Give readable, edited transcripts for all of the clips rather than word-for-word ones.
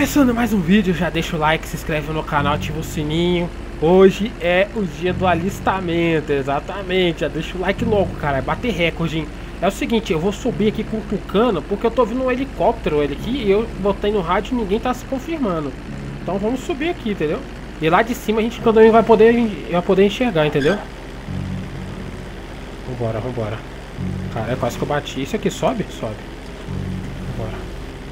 Começando mais um vídeo, já deixa o like, se inscreve no canal, ativa o sininho. Hoje é o dia do alistamento, exatamente. Já deixa o like logo, cara, é bater recorde, hein? É o seguinte, eu vou subir aqui com o Tucano, porque eu tô vindo um helicóptero ele aqui, e eu botei no rádio e ninguém tá se confirmando. Então vamos subir aqui, entendeu? E lá de cima a gente também vai poder enxergar, entendeu? Vambora, vambora. Cara, quase que eu bati. Isso aqui sobe? Sobe. Vambora,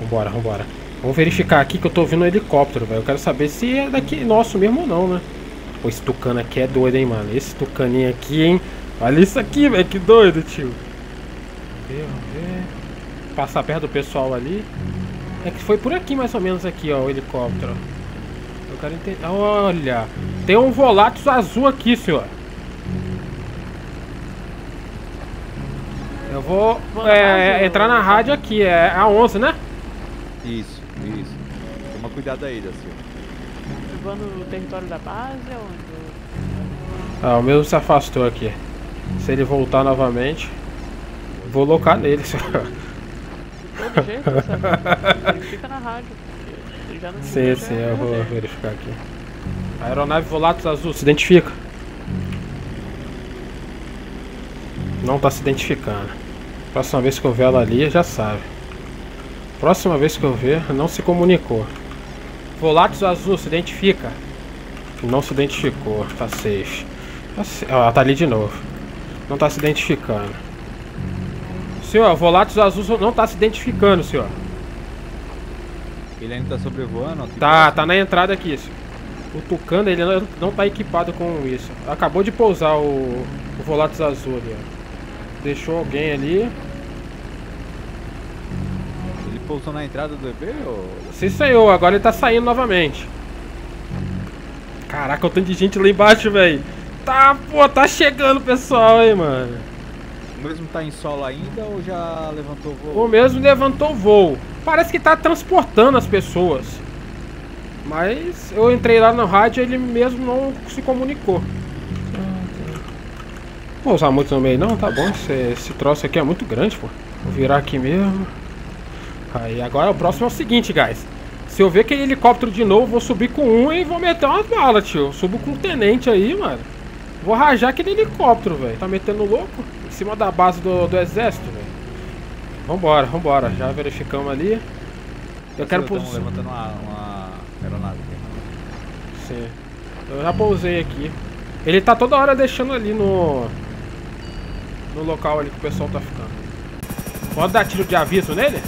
vambora, vambora. Vamos verificar aqui que eu tô ouvindo um helicóptero, velho. Eu quero saber se é daqui nosso mesmo ou não, né? Pô, esse tucano aqui é doido, hein, mano. Esse tucaninho aqui, hein. Olha isso aqui, velho. Que doido, tio. Vamos ver. Passar perto do pessoal ali. É que foi por aqui, mais ou menos, aqui, ó. O helicóptero. Eu quero entender. Olha. Tem um Volatus azul aqui, senhor. Eu vou entrar na rádio aqui. É a 11, né? Isso. Isso. Toma cuidado aí, Daci. Levando o território da base é onde? Ah, o meu se afastou aqui. Se ele voltar novamente, vou locar nele, senhor. De todo jeito, verifica na rádio. Ele já não sim, sim, eu vou verificar aqui. A aeronave Volatus azul, se identifica? Não tá se identificando. Próxima vez que eu ver ela ali, já sabe. Próxima vez que eu ver, não se comunicou. Volatus azul, se identifica? Não se identificou, tá safe. Ela tá ali de novo. Não tá se identificando. Senhor, Volatus azul não tá se identificando, senhor. Ele ainda tá sobrevoando? Tá na entrada aqui, senhor. O Tucano, ele não tá equipado com isso. Acabou de pousar o Volatus azul ali, ó. Deixou alguém ali. Pousou na entrada do EB ou... Sim, senhor, agora ele tá saindo novamente. Caraca, o tanto de gente lá embaixo, velho. Tá, pô, tá chegando o pessoal, hein, mano. O mesmo tá em solo ainda ou já levantou o voo? O mesmo levantou o voo. Parece que tá transportando as pessoas. Mas eu entrei lá no rádio e ele mesmo não se comunicou. Não vou usar muito no meio não, tá bom. Esse troço aqui é muito grande, pô. Vou virar aqui mesmo. Aí agora o próximo é o seguinte, guys. Se eu ver aquele helicóptero de novo, vou subir com um e vou meter umas balas, tio. Eu subo com um tenente aí, mano. Vou rajar aquele helicóptero, velho. Tá metendo louco? Em cima da base do exército, velho. Vambora, vambora. Já verificamos ali. Eu quero pousar. Levantando uma aeronave aqui. Sim. Eu já pousei aqui. Ele tá toda hora deixando ali no local ali que o pessoal tá ficando. Pode dar tiro de aviso nele?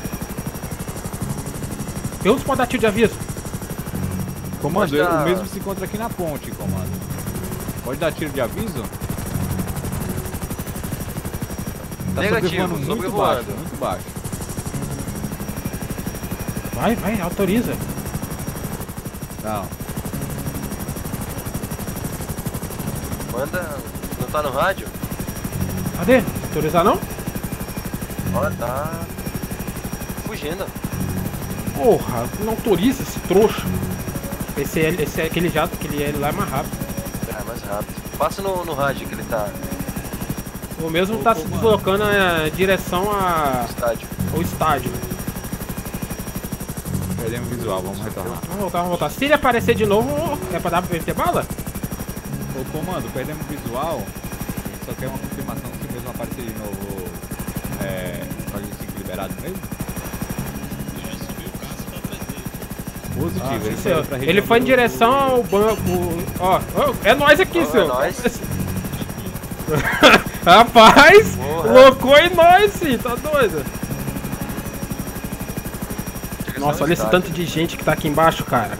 Pergunta para dar tiro de aviso. Comando, o mesmo se encontra aqui na ponte, comando. Pode dar tiro de aviso? Tá negativo, sobrevoado. Muito baixo. Vai, autoriza. Não. Manda, não tá no rádio? Cadê? Autorizar não? Ó, tá fugindo. Porra, não autoriza esse trouxa. Esse é aquele jato, aquele L lá é mais rápido. É, mais rápido. Passa no rádio que ele tá. O mesmo tá se deslocando em direção ao estádio. Perdemos visual, vamos retornar. Vamos voltar. Se ele aparecer de novo, é pra dar pra meter bala? Ô comando, perdemos visual. Só quer uma confirmação se mesmo aparecer de novo. É. Código 5 liberado mesmo? Positivo, ele foi em direção ao banco. Ó, é nós aqui, senhor. É nóis. Rapaz, loucou em nós, sim, tá doido. Nossa, olha esse tanto de gente que tá aqui embaixo, cara.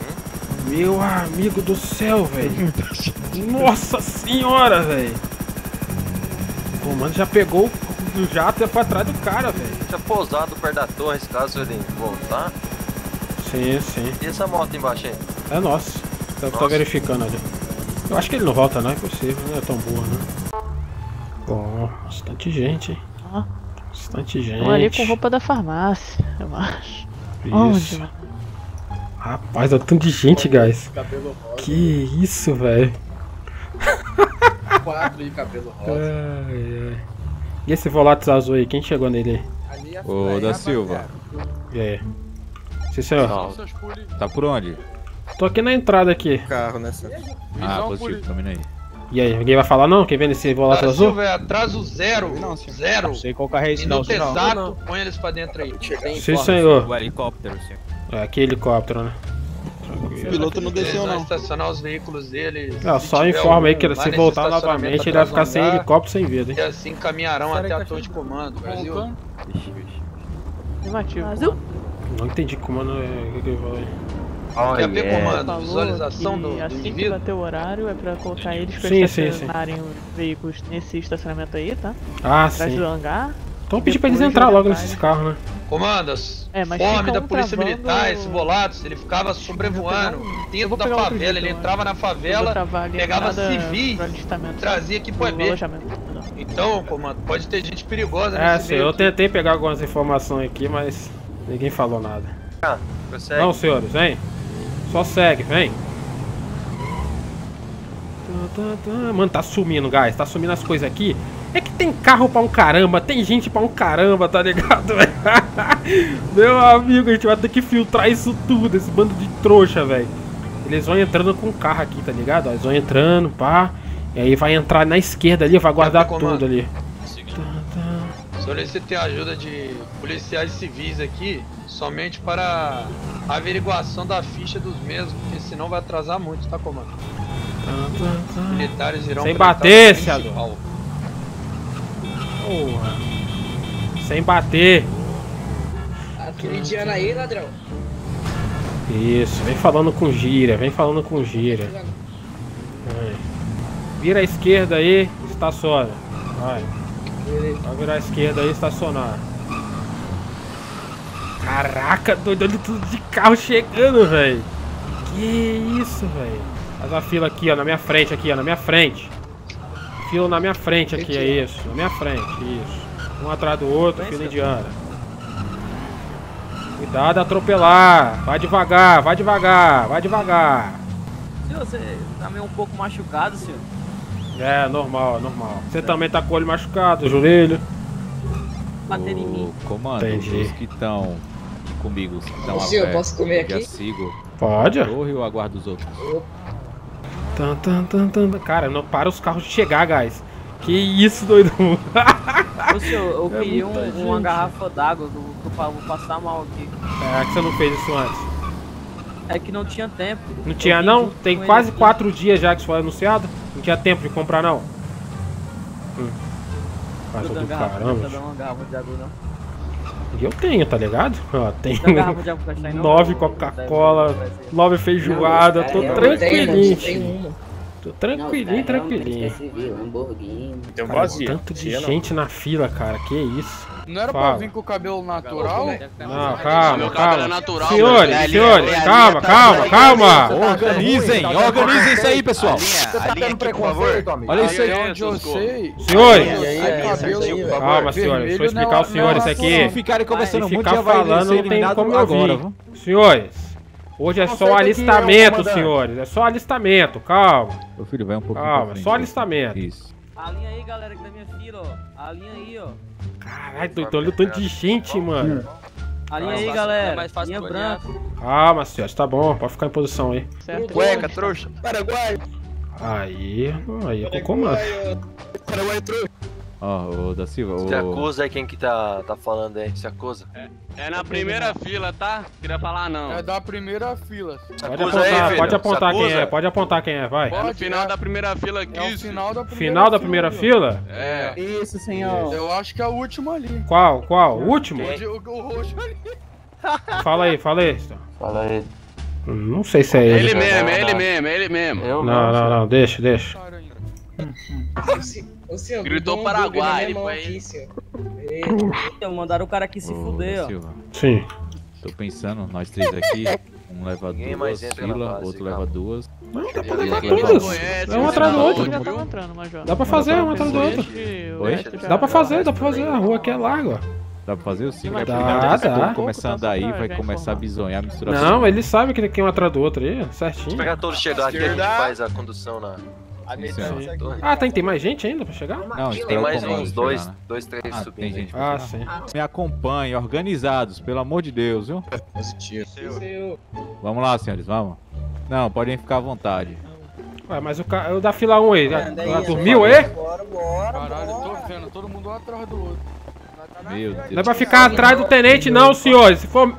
Meu amigo do céu, velho. Nossa senhora, velho. O comando já pegou o jato e é pra trás do cara, velho. Tinha pousado perto da torre, caso ele voltar. Sim, sim. E essa moto embaixo aí? É nossa. Tô verificando ali. Eu acho que ele não volta não, é possível, não é tão burro, né? Bom, bastante gente, hein? Ah. Bastante gente. Tô ali com roupa da farmácia, eu acho. Isso. Onde? Rapaz, olha o tanto de gente, guys. Cabelo rosa. Que isso, velho. 4 e cabelo rosa. Ai, ai. E esse Volatus azul aí? Quem chegou nele aí? O da Silva. E aí? Sim, senhor. Tá por onde? Tô aqui na entrada aqui. Carro, né, senhor? Ah, positivo, domina aí. E aí, ninguém vai falar não? Quem vem nesse volante azul? Velho, atraso zero. Não, senhor. Zero. Não sei qual carro é esse, não, senhor. Exato, põe eles pra dentro aí. Sim, senhor. O helicóptero, senhor. É, aqui é helicóptero, né? O piloto não desceu, não. Estacionar os veículos dele. Não, só informa aí que se voltar novamente ele vai ficar sem helicóptero, sem vida, hein? E assim caminharão até a torre de comando, Brasil. Brasil. Não entendi que comando é... O que eu falei? TAP comando, visualização do indivíduo. Assim que bater o horário é pra colocar eles pra estacionarem os veículos nesse estacionamento aí, tá? Ah, sim. Atrás do hangar. Então pedi pra eles entrar logo nesses carros, né? Comandos, fome da polícia militar, esses bolados, ele ficava sobrevoando dentro da favela, ele entrava na favela, pegava civis, trazia aqui pro EB. Então, comando, pode ter gente perigosa nesse meio. É, sim, eu tentei pegar algumas informações aqui, mas ninguém falou nada. Não, senhores, vem. Só segue, vem. Mano, tá sumindo, guys, tá sumindo as coisas aqui. É que tem carro pra um caramba, tem gente pra um caramba, tá ligado, velho? Meu amigo, a gente vai ter que filtrar isso tudo, esse bando de trouxa, velho. Eles vão entrando com o carro aqui, tá ligado? Eles vão entrando, pá. E aí vai entrar na esquerda ali, vai guardar tudo ali. Solicitei a ajuda de policiais civis aqui, somente para a averiguação da ficha dos mesmos, porque senão vai atrasar muito, tá, comando? Militares irão... Sem bater, senhor. Sem bater. Acreditando aí, ladrão. Isso, vem falando com gíria, vem falando com gíria. Vai. Vira a esquerda aí, estaciona. Vai. Vai virar a esquerda aí, estacionar. Caraca, doido, olha tudo de carro chegando, velho. Que isso, velho. Faz a fila aqui, ó, na minha frente, aqui, ó, na minha frente. Fila na minha frente aqui, é isso. Na minha frente, isso. Um atrás do outro, fila indiana. Cuidado a atropelar. Vai devagar, vai devagar, vai devagar. Senhor, você tá meio um pouco machucado, senhor. É, normal, normal. Você também tá com o olho machucado, o joelho. Bater em mim. Comando, os que estão comigo, os que estão a pé, posso comer aqui? Sigo. Pode. Corre ou aguardo os outros? Cara, não para os carros de chegar, guys. Que isso, doido. Ô, senhor, eu queria uma garrafa d'água, eu vou passar mal aqui. Será que você não fez isso antes? É que não tinha tempo. Não tinha, não? Tem quase 4 dias já que isso foi anunciado. Não tinha tempo de comprar, não. Do caramba. E eu tenho, tá ligado? Ó, tenho 9 Coca-Cola, 9 feijoada, tô tranquilinho. Tô tranquilinho, tranquilinho. Tem um vazio. Tanto de gente na fila, cara, que isso. Não era pra vir com o cabelo natural? Não, calma, calma. Senhores, senhores, calma, calma, calma. Organizem, organizem isso aí, pessoal. Você tá tendo preconceito, amigo? Olha isso aí. Senhores, calma, senhores. Vou explicar aos senhores aqui. Se ficarem conversando muito, já vai ser eliminado agora. Senhores. Hoje é só alistamento, senhores. É só alistamento, calma. Meu filho, vai um pouquinho. Calma, só alistamento. Isso. Alinha aí, galera, que da minha fila, ó. Alinha aí, ó. Caralho, doido, olha o tanto de gente, mano. Alinha aí, galera. Linha branca. Calma, senhores, tá bom. Pode ficar em posição aí. Certo. Cueca, trouxa. Paraguai. Aí é com comando. Paraguai, trouxa. Ó, o da Silva, se acusa aí quem que tá falando aí, se acusa. É na primeira fila, tá? Queria falar não. É da primeira fila. Pode apontar quem é, vai. É no final da primeira fila aqui. É final da primeira fila? É. Isso, senhor. Eu acho que é a última ali. Qual? O último? O roxo ali. Fala aí. Fala aí. Não sei se é ele. Ele mesmo. Não, deixa. Gritou Paraguai, ele foi aí. Mandaram o cara aqui se fuder, ó. Sim. Tô pensando, nós três aqui. Um leva duas filas, outro leva duas. Não, dá pra levar todas. É um atrás do outro. Dá pra fazer, um atrás do outro. Oi? Dá pra fazer. A rua aqui é larga, ó. Dá pra fazer o sim? Dá. Começar a andar aí, vai começar a bisonhar, misturar. Não, ele sabe que ele quer um atrás do outro aí, certinho. Se pegar todos chegar aqui, a gente faz a condução na... A medalha aqui. Ah, tem mais gente ainda pra chegar? Não, tem mais uns dois, três subtendentes. Ah, sim. Me acompanhem, organizados, pelo amor de Deus, viu? Positivo. Vamos lá, senhores, vamos. Não, podem ficar à vontade. Ué, mas o da fila 1 aí, ela dormiu aí? Bora. Caralho, eu tô vendo todo mundo um atrás do outro. Meu Deus. Não é pra ficar atrás do tenente não, senhores. Se for...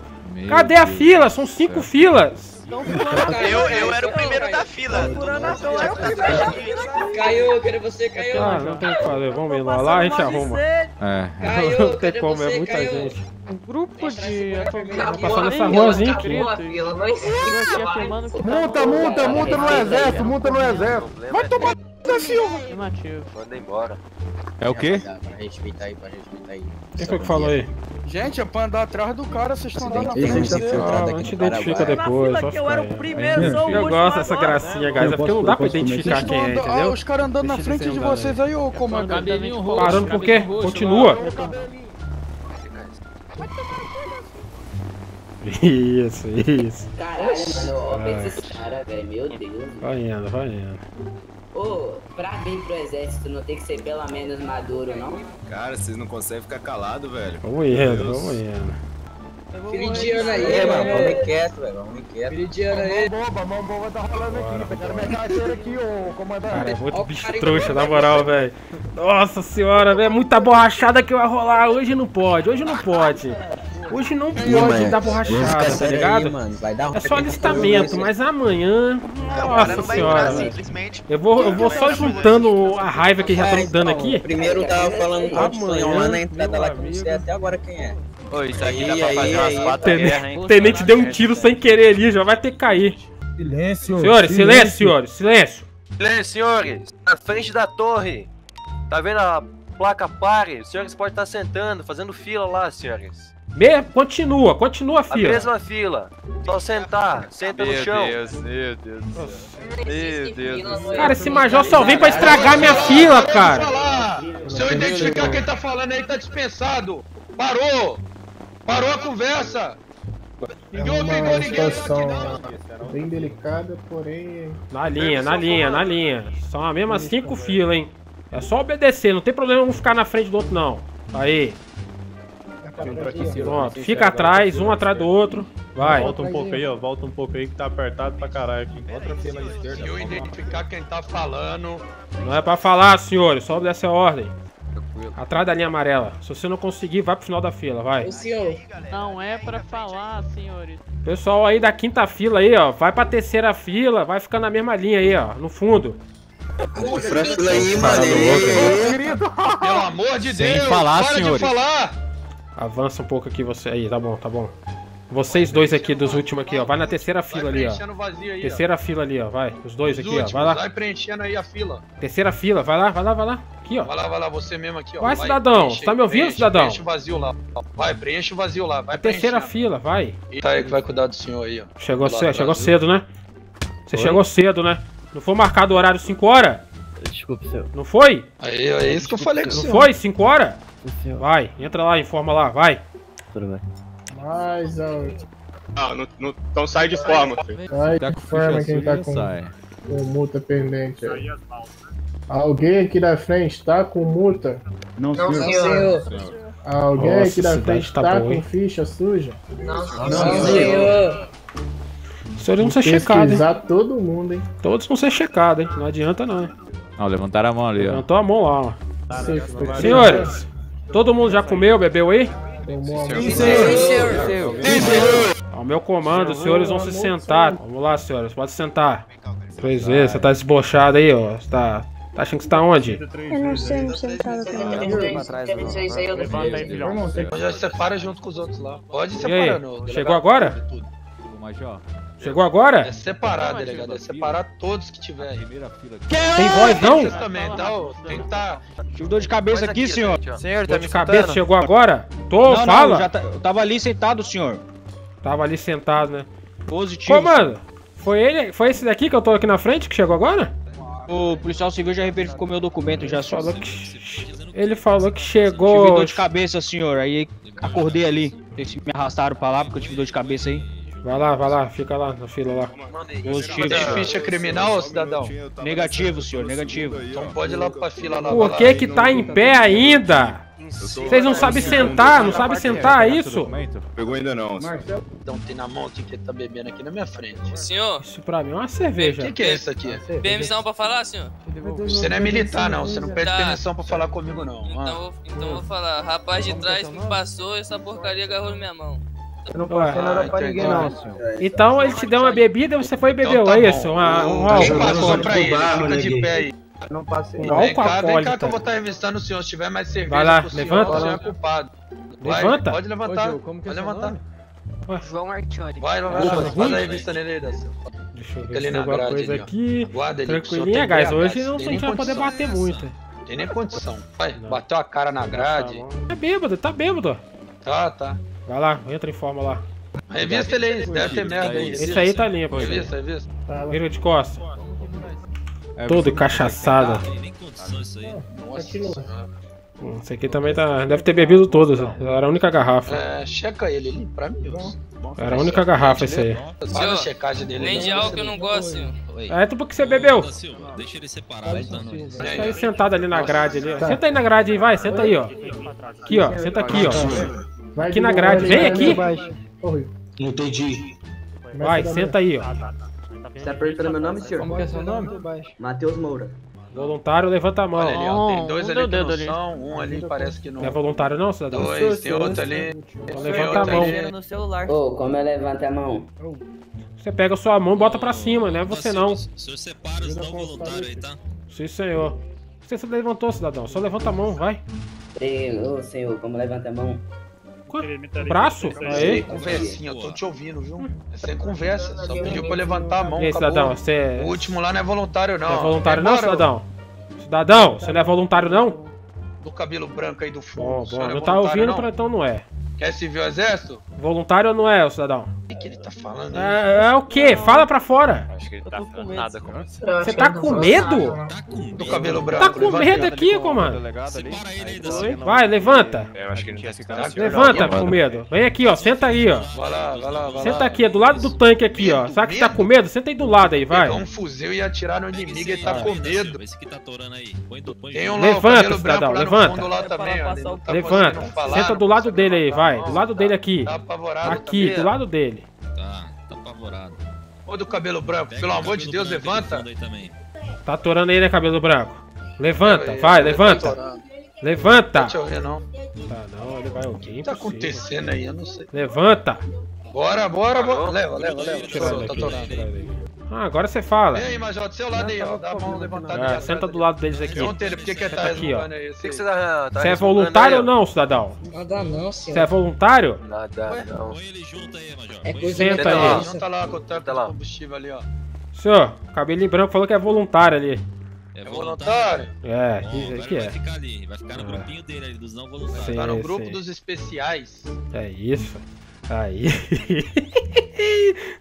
Cadê a fila? São 5 filas. Eu era o primeiro da fila. Caiu, cadê você? Caiu. Ah, não tem o que fazer. Vamos ir lá, a gente arruma. É, não tem como, é muita gente. Um grupo de... Passando essa ruazinha aqui. Multa no exército, Vai tomar da Silva. Manda embora. É o quê? Pra respeitar aí, Quem foi que falou aí? Gente, é pra andar atrás do cara, vocês estão dando na frente. A gente identifica depois. Eu gosto dessa gracinha, guys. É porque não dá pra identificar quem é, entendeu? Os caras andando na frente de vocês aí, ô comandante. Parando por quê? Continua. Isso. Caralho, mano, olha esse cara, velho, meu Deus. Vai indo. Ô, pra vir pro exército não tem que ser pelo menos maduro, não? Cara, vocês não conseguem ficar calado, velho. Vamos indo. Filidiano aí, mano, vamos quieto. Filidiano aí. Mão boba tá rolando aqui, pegaram minha carteira aqui, ô comandante. Cara, é muito bicho trouxa, na moral, velho. Nossa senhora, velho, muita borrachada que vai rolar, hoje não pode. Hoje não pode dar borrachada, tá ligado? É só alistamento, mas amanhã... Nossa senhora, eu vou só juntando a raiva que já estão dando aqui. Primeiro tava falando com o Tio lá na entrada lá, que não sei até agora quem é. Ô, isso aqui dá pra fazer umas 4 guerras, hein? O tenente deu um tiro sem querer ali, já vai ter que cair. Silêncio, senhores! Na frente da torre! Tá vendo a placa pare? Os senhores podem estar sentando, fazendo fila lá, senhores. Continua a fila. A mesma fila. Só sentar, senta no chão. Meu Deus do céu. Cara, esse major só vem pra estragar minha fila, cara. Se eu identificar quem tá falando aí, tá dispensado. Parou a conversa. Ninguém obrigou ninguém aqui, não. Bem delicada, porém... Na linha. São a mesma 5 filas, hein. É só obedecer, não tem problema um ficar na frente do outro, não. Aí. Pronto, fica atrás, um atrás do outro. Vai. Volta um pouco aí que tá apertado pra caralho aqui. Outra fila esquerda. Se eu identificar quem tá falando... Não é pra falar, senhores, só obedece a ordem. Atrás da linha amarela. Se você não conseguir, vai pro final da fila, vai. Não é pra falar, senhores. Pessoal aí da quinta fila aí, ó. Vai pra terceira fila, vai ficar na mesma linha aí, ó. No fundo. Tranquilo aí, mano. Pelo amor de Deus, para de falar, senhores. Avança um pouco aqui, você. Aí, tá bom. Vocês dois aqui, dos últimos aqui, ó. Vai na terceira fila ali, ó. Terceira fila ali, ó. Vai. Os dois aqui, ó. Vai lá. Vai preenchendo aí a fila. Terceira fila. Vai lá. Aqui, ó. Vai lá. Você mesmo aqui, ó. Vai, cidadão. Você tá me ouvindo, cidadão? Preenche o vazio lá. Vai terceira fila, vai. Tá aí que vai cuidar do senhor aí, ó. Chegou cedo, né? Você chegou cedo, né? Não foi marcado o horário 5 horas? Desculpa, senhor. Não foi? É isso que eu falei com o senhor. Não foi? 5 horas? Vai. Entra lá, informa lá. Vai. Tudo bem. Mais alto. Não, então sai de forma. Sai de forma quem tá com multa pendente. Alguém aqui da frente tá com multa? Não, senhor. Alguém aqui da frente tá com ficha suja? Não, senhor. Os senhores vão ser checados, hein? Todo mundo, hein? Todos vão ser checados, hein? Não adianta, não, hein? Não, levantaram a mão ali, ó. Levantou a mão lá, ó. Senhores, todo mundo já comeu, bebeu aí? Sim, senhor. Ao meu comando, os senhores vão se sentar. Vamos lá, senhores, pode sentar. Pois é, você tá desbochado aí, ó. Você tá achando que você tá onde? Eu não sei, não sentado. Levanta aí, filhão. Já separa junto com os outros lá. Pode separar, não. Chegou agora? É separar, delegado. É separar todos que tiverem. Tem voz, não? Tive dor de cabeça aqui, senhor. Senhor, tá me cabeça, chegou agora? Fala. Eu tava ali sentado, senhor. Tava ali sentado, né? Positivo. Pô, mano, foi esse daqui que eu tô aqui na frente que chegou agora? O policial civil já verificou meu documento, já só. Ele falou que chegou... Tive dor de cabeça, senhor. Aí acordei ali. Eles me arrastaram pra lá porque eu tive dor de cabeça aí. Vai lá, fica lá na fila lá. Você ficha criminal, ô cidadão? Negativo, senhor, negativo. Então pode ir lá pra fila lá. Por que que tá em pé ainda? Vocês não sabem sentar, não sabem sentar, é isso? Pegou ainda não. Então tem na mão o que tá bebendo aqui na minha frente. Senhor? Isso pra mim é uma cerveja. O que que é isso aqui? Permissão pra falar, senhor? Você não é militar não, você não pede permissão pra falar comigo não. Então vou falar, rapaz de trás que passou, essa porcaria agarrou na minha mão. Eu não passei nada pra ninguém não, senhor. Então ele te deu uma bebida e você foi e bebeu, é isso? Quem passou pra ele? Fica de pé aí. Não passei. Não, vem cá, vem cá que eu vou estar revistando o senhor. Se tiver mais cerveja, vai lá, levanta. O senhor é culpado. Vai, levanta. Pode levantar. Ô, Gil, como que pode levantar. João Artioli. Vai, vai, vai. Faz a revista nele aí, Daciel. Deixa eu ver alguma coisa aqui. Tranquilinha, guys. Hoje não vai poder bater muito. Tem nem condição. Vai, bateu a cara na grade. Tá bêbado, tá bêbado. Tá, tá. Vai lá, entra em forma lá. Revista ele aí, deve ter merda aí. Esse aí tá limpo. Revista, revista. Vira de costas. Todo cachaçada. Esse aqui também tá. Deve ter bebido todas. Era a única garrafa. É, checa ele ali pra mim. Era a única garrafa isso aí. Nem de álcool eu não gosto. É tu porque você bebeu? Deixa ele separado. Tá aí sentado ali na grade ali. Senta aí na grade aí, vai, senta aí, ó. Aqui, ó. Senta aqui, ó. Aqui na grade, vem aqui. Não entendi. Vai, senta aí, ó. Você tá perguntando meu nome, senhor? Como que é seu nome? Matheus Moura. Voluntário, levanta a mão. Olha ali, ó, tem dois ali que não são, um ali parece que não... Não é voluntário não, cidadão? Dois, tem outro ali. Então levanta a mão. Ô, como eu levanto a mão? Você pega a sua mão e bota pra cima, né? Você não. O senhor separa os não voluntários aí, tá? Sim, senhor. Você se levantou, cidadão. Só levanta a mão, vai. Ô, senhor, como levanta a mão? Braço? Aí. Conversinha, eu tô te ouvindo, viu? Sem conversa, só pediu pra levantar a mão. Ei, cidadão, você... O último lá não é voluntário, não. Não é voluntário, não, cidadão? Cidadão, você não é voluntário, não? Do cabelo branco aí do fundo. Bom, não tá ouvindo, então não é. Quer se ver o exército? Voluntário ou não é, cidadão? O que ele tá falando aí? É o quê? Fala pra fora. Acho que ele tá falando nada com você. Você tá com medo? Do cabelo branco. Tá com medo aqui, comando. Vai, levanta. Levanta com medo. Vem aqui, ó. Senta aí, ó. Vai lá, vai lá, vai lá. Senta aqui, é do lado do tanque aqui, ó. Sabe que tá com medo? Senta aí do lado aí, vai. Pegar um fuzil e atirar no inimigo, ele tá com medo. Levanta, cidadão, levanta. Levanta. Senta do lado dele aí, vai. Do lado dele aqui. Tá apavorado. Aqui, do lado dele. Tá apavorado. Ô do cabelo branco, pelo amor de Deus, levanta. Tá atorando aí, né, cabelo branco? Levanta, vai, levanta. Levanta. Deixa eu ver, não. Tá, não, ele vai ouvir. O que tá acontecendo aí? Eu não sei. Levanta. Bora, bora, bora. Leva, leva, leva. Tá atorando. Ah, agora você fala. Ei, Major, do seu lado aí, ó. Dá a mão levantada. É, senta do lado deles aqui. Senta aqui, ó. Você é voluntário ou não, cidadão? Nada não, senhor. Você é voluntário? Nada não. Põe ele junto aí, Major. É coisa senta aí. Senta lá, conta lá. Combustível ali, ó. Senhor, o cabelinho branco falou que é voluntário ali. É voluntário? É, isso aqui é. Vai ficar ali, vai ficar no grupinho dele ali, dos não voluntários. Tá no grupo dos especiais. É isso. Aí.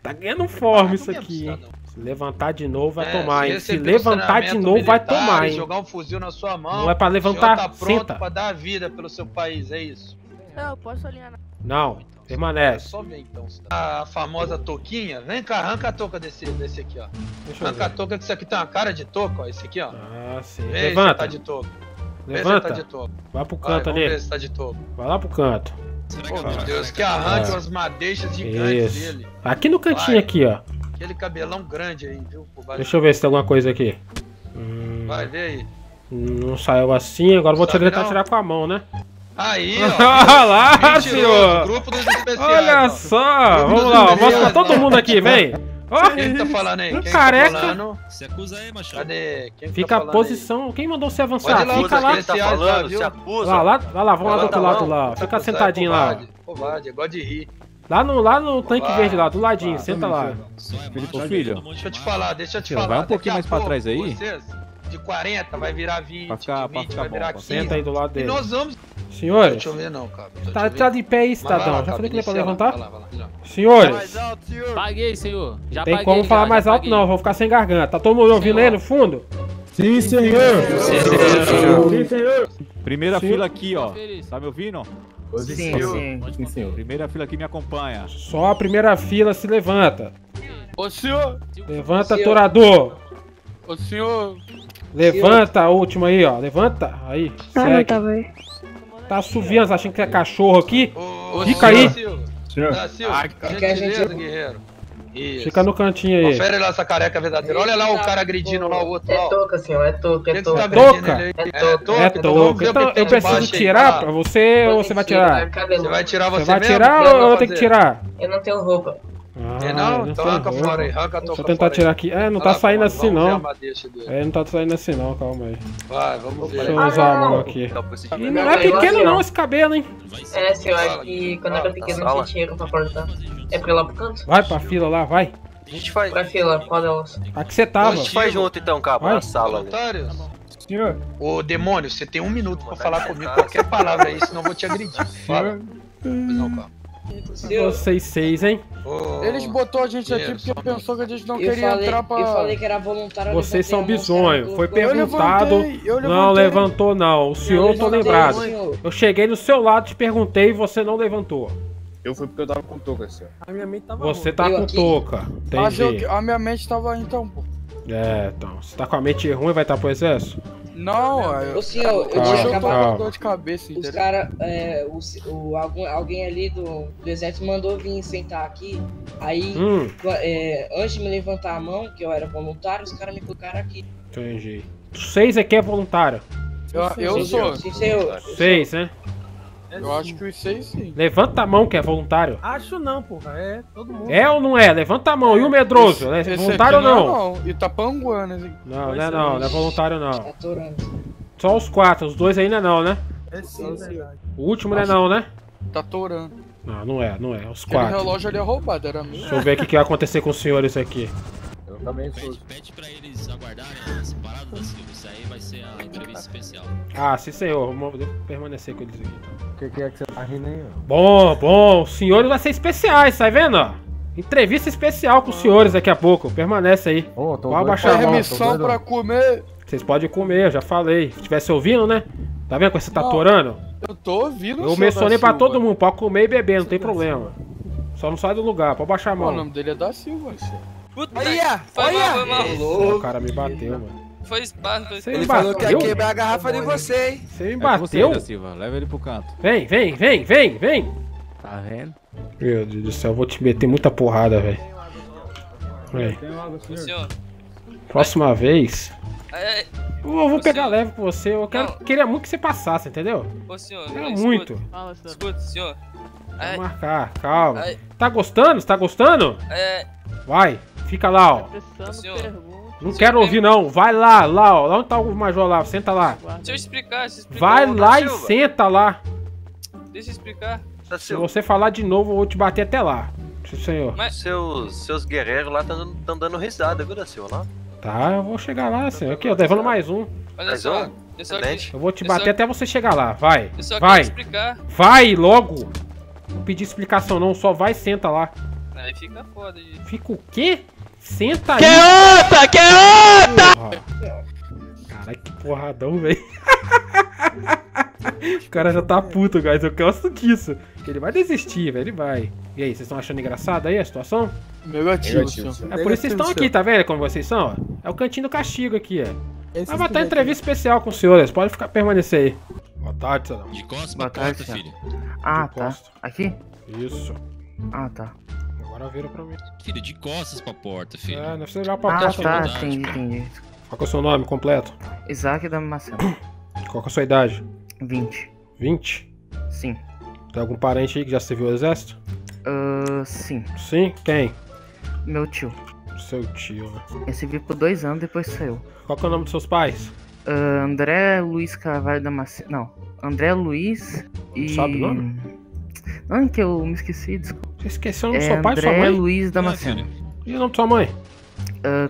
Tá ganhando forma isso aqui, hein? Se levantar de novo vai tomar, hein? Se levantar de novo vai tomar, hein? Jogar um fuzil na sua mão. Não é pra levantar, tá pronto, senta. Pra dar a vida pelo seu país, é isso? Não, eu posso alinhar. Não, então, permanece. Só vem então. A famosa touquinha. Vem cá, arranca a touca desse aqui, ó. Arranca a touca que isso aqui tem uma cara de touca, ó. Esse aqui, ó. Ah, sim. Vê levanta. Tá de touca. Levanta. Tá de touca. Vai pro canto vai, ali. Vamos ver se tá de touca. Vai lá pro canto. Oh, meu Deus, que arranque umas madeixas gigantes dele. Aqui no cantinho aqui, ó. Aquele cabelão grande aí, viu? Deixa eu ver se tem alguma coisa aqui. Vai, vê aí. Não saiu assim, agora vou tentar tirar com a mão, né? Aí, ó. Olha lá, senhor. Grupo dos especiais, olha só. Vamos lá, ó. Mostra pra todo mundo aqui, vem. Ó, quem tá falando aí? Quem careca. Tá falando? Se acusa aí, macho. Cadê? Quem fica tá a posição. Aí? Quem mandou você avançar? Lá, fica lá. Tá falando, se acusa. Vai lá, vamos lá do outro lado lá. Fica sentadinho lá. Covarde, gosta de rir. Lá no tanque verde lá, do ladinho, senta lá. Ô filho, deixa eu te falar. Vai um pouquinho mais pra trás aí. De 40 vai virar 20, pra cá, de 20 vai virar 15. Senta aí do lado dele. E nós vamos... Senhores, deixa eu ver não, cara. Tá de pé aí, cidadão. Já falei que ele é pra levantar? Vai lá. Senhores. Paguei, senhor. Já tem como falar mais alto não, vou ficar sem garganta. Tá todo mundo ouvindo aí no fundo? Sim, senhor. Sim, senhor. Primeira fila aqui, ó. Tá me ouvindo? Sim, senhor. Primeira fila aqui me acompanha. Só a primeira fila se levanta. Ô, senhor! Levanta, tourador! Ô, senhor! Levanta, a última aí, ó. Levanta. Aí, segue. Tá assoviando, achando que é cachorro aqui. Fica aí. Senhor. Guerreiro. Isso. Fica no cantinho aí. Confere lá essa careca verdadeira. Olha lá o cara agredindo lá o outro. É touca, senhor. É touca. É touca. É touca. Então eu preciso tirar pra você ou você vai tirar? Você vai tirar você mesmo? Você vai tirar ou eu tenho que tirar? Eu não tenho roupa. Ah, não, então arranca fora aí, arranca a toca. Deixa eu tentar tirar aqui. É, não tá saindo assim não. É, não tá saindo assim não, calma aí. Vai, vamos ver. Deixa eu usar a mão aqui. Não é pequeno não esse cabelo, hein? É, senhor, acho que quando era pequeno não tinha dinheiro pra cortar. É pra ir lá pro canto? Vai pra fila lá, vai. A gente faz. Pra fila, qual delas? A que você tava. A gente faz junto então, cara, na sala. Senhor. Ô, demônio, você tem 1 minuto pra falar comigo qualquer palavra aí, senão eu vou te agredir. Fala. Não, calma. 6-6, hein? Eles botou a gente aqui porque pensou que a gente não queria entrar pra... Eu falei que era voluntário. Vocês são bizonhos, foi perguntado. Não levantou não, o senhor eu tô lembrado. Eu cheguei no seu lado, te perguntei e você não levantou. Eu fui porque eu tava com touca, senhor. A minha mente tava... Você tá com touca, entendi. A minha mente tava então, pô. É, então, você tá com a mente ruim, vai estar pro exército? Não, o senhor, eu tinha acabado com dor de cabeça. Os caras, alguém ali do exército mandou vir sentar aqui. Aí, antes de me levantar a mão, que eu era voluntário, os caras me colocaram aqui. Entendi. 6 aqui é voluntário? Eu sou. 6, né? Eu acho que os 6 sim. Levanta a mão que é voluntário. Acho não, porra. É todo mundo. É ou não é? Levanta a mão. E o medroso? É voluntário ou não? Não, e tá panguando. Não, não é não. Não é voluntário não. Só os 4. Os 2 ainda não, né? É sim, né? O último não é não, né? Tá torando. Não, não é. Os 4. O relógio ali é roubado, era meu. Deixa eu ver o que vai acontecer com os senhores aqui. Eu também sou. Pede pra eles aguardarem as paradas da Silvia. Isso aí vai ser a entrevista especial. Ah, sim, senhor. Vou permanecer com eles aqui, então. O que é que você tá rindo aí? Bom, os senhores vai ser especiais, tá vendo? Entrevista especial com os senhores daqui a pouco. Permanece aí. Vou abaixar a mão. Permissão pra comer. Vocês podem comer, eu já falei. Se tivesse ouvindo, né? Tá vendo como você tá torando? Eu tô ouvindo. Eu mencionei pra todo mundo, pode comer e beber, não tem problema. Só não sai do lugar, pode baixar a mão. O nome dele é da Silva. Puta, olha! O cara me bateu, mano. Foi esbarro, ele falou que ia quebrar a garrafa de você, hein? Você me bateu? Você, Silva. Leva ele pro canto. Vem. Tá vendo? Meu Deus do céu, eu vou te meter muita porrada, velho. Vem. Próxima vez. Eu vou pegar leve com você. Eu queria muito que você passasse, entendeu? Ô, senhor. Queria muito. Escuta, senhor. Vou marcar, calma. Tá gostando? Você tá gostando? É. Vai, fica lá, ó. Não quero ouvir não, vai lá, ó. Lá onde tá o major lá, senta lá. Deixa eu explicar. Vai lá e senta lá. Deixa eu explicar. Se você falar de novo, eu vou te bater até lá. Senhor. Mas seus guerreiros lá estão dando risada, viu, da senhora lá? Tá, eu vou chegar lá, senhor. Aqui, ó, levando mais um. Olha só, eu vou te bater até você chegar lá, vai. Eu só quero explicar. Vai logo. Não pedi explicação não, só vai e senta lá. Aí fica foda, gente. Fica o quê? Senta aí! Que outra! Caralho, que porradão, velho. O cara já tá puto, guys. Eu gosto disso. Porque ele vai desistir, velho. Ele vai. E aí, vocês estão achando engraçado aí a situação? Negativo. É por isso que vocês estão aqui, tá vendo? Como vocês são? É o cantinho do castigo aqui, ó. Vai botar entrevista especial com os senhores. Pode ficar, permanecer aí. Boa tarde, senhor. De costas, boa tarde, filho. Ah, tá. Aqui? Isso. Ah, tá. Vira pra mim. Filho, de costas pra porta, filho. É, não precisa olhar pra porta. Ah, tá, entendi. Qual que é o seu nome completo? Isaac da Maçã. Qual que é a sua idade? 20. 20? Sim. Tem algum parente aí que já serviu o exército? Sim. Sim? Quem? Meu tio. Seu tio, né? Eu servi por 2 anos, depois saiu. Qual que é o nome dos seus pais? André Luiz Carvalho da Maçã. Não, André Luiz e... Sabe o nome? Não, que eu me esqueci, desculpa. Você esqueceu o nome do seu pai e sua mãe? André Luiz Damasceno. E o nome da sua mãe?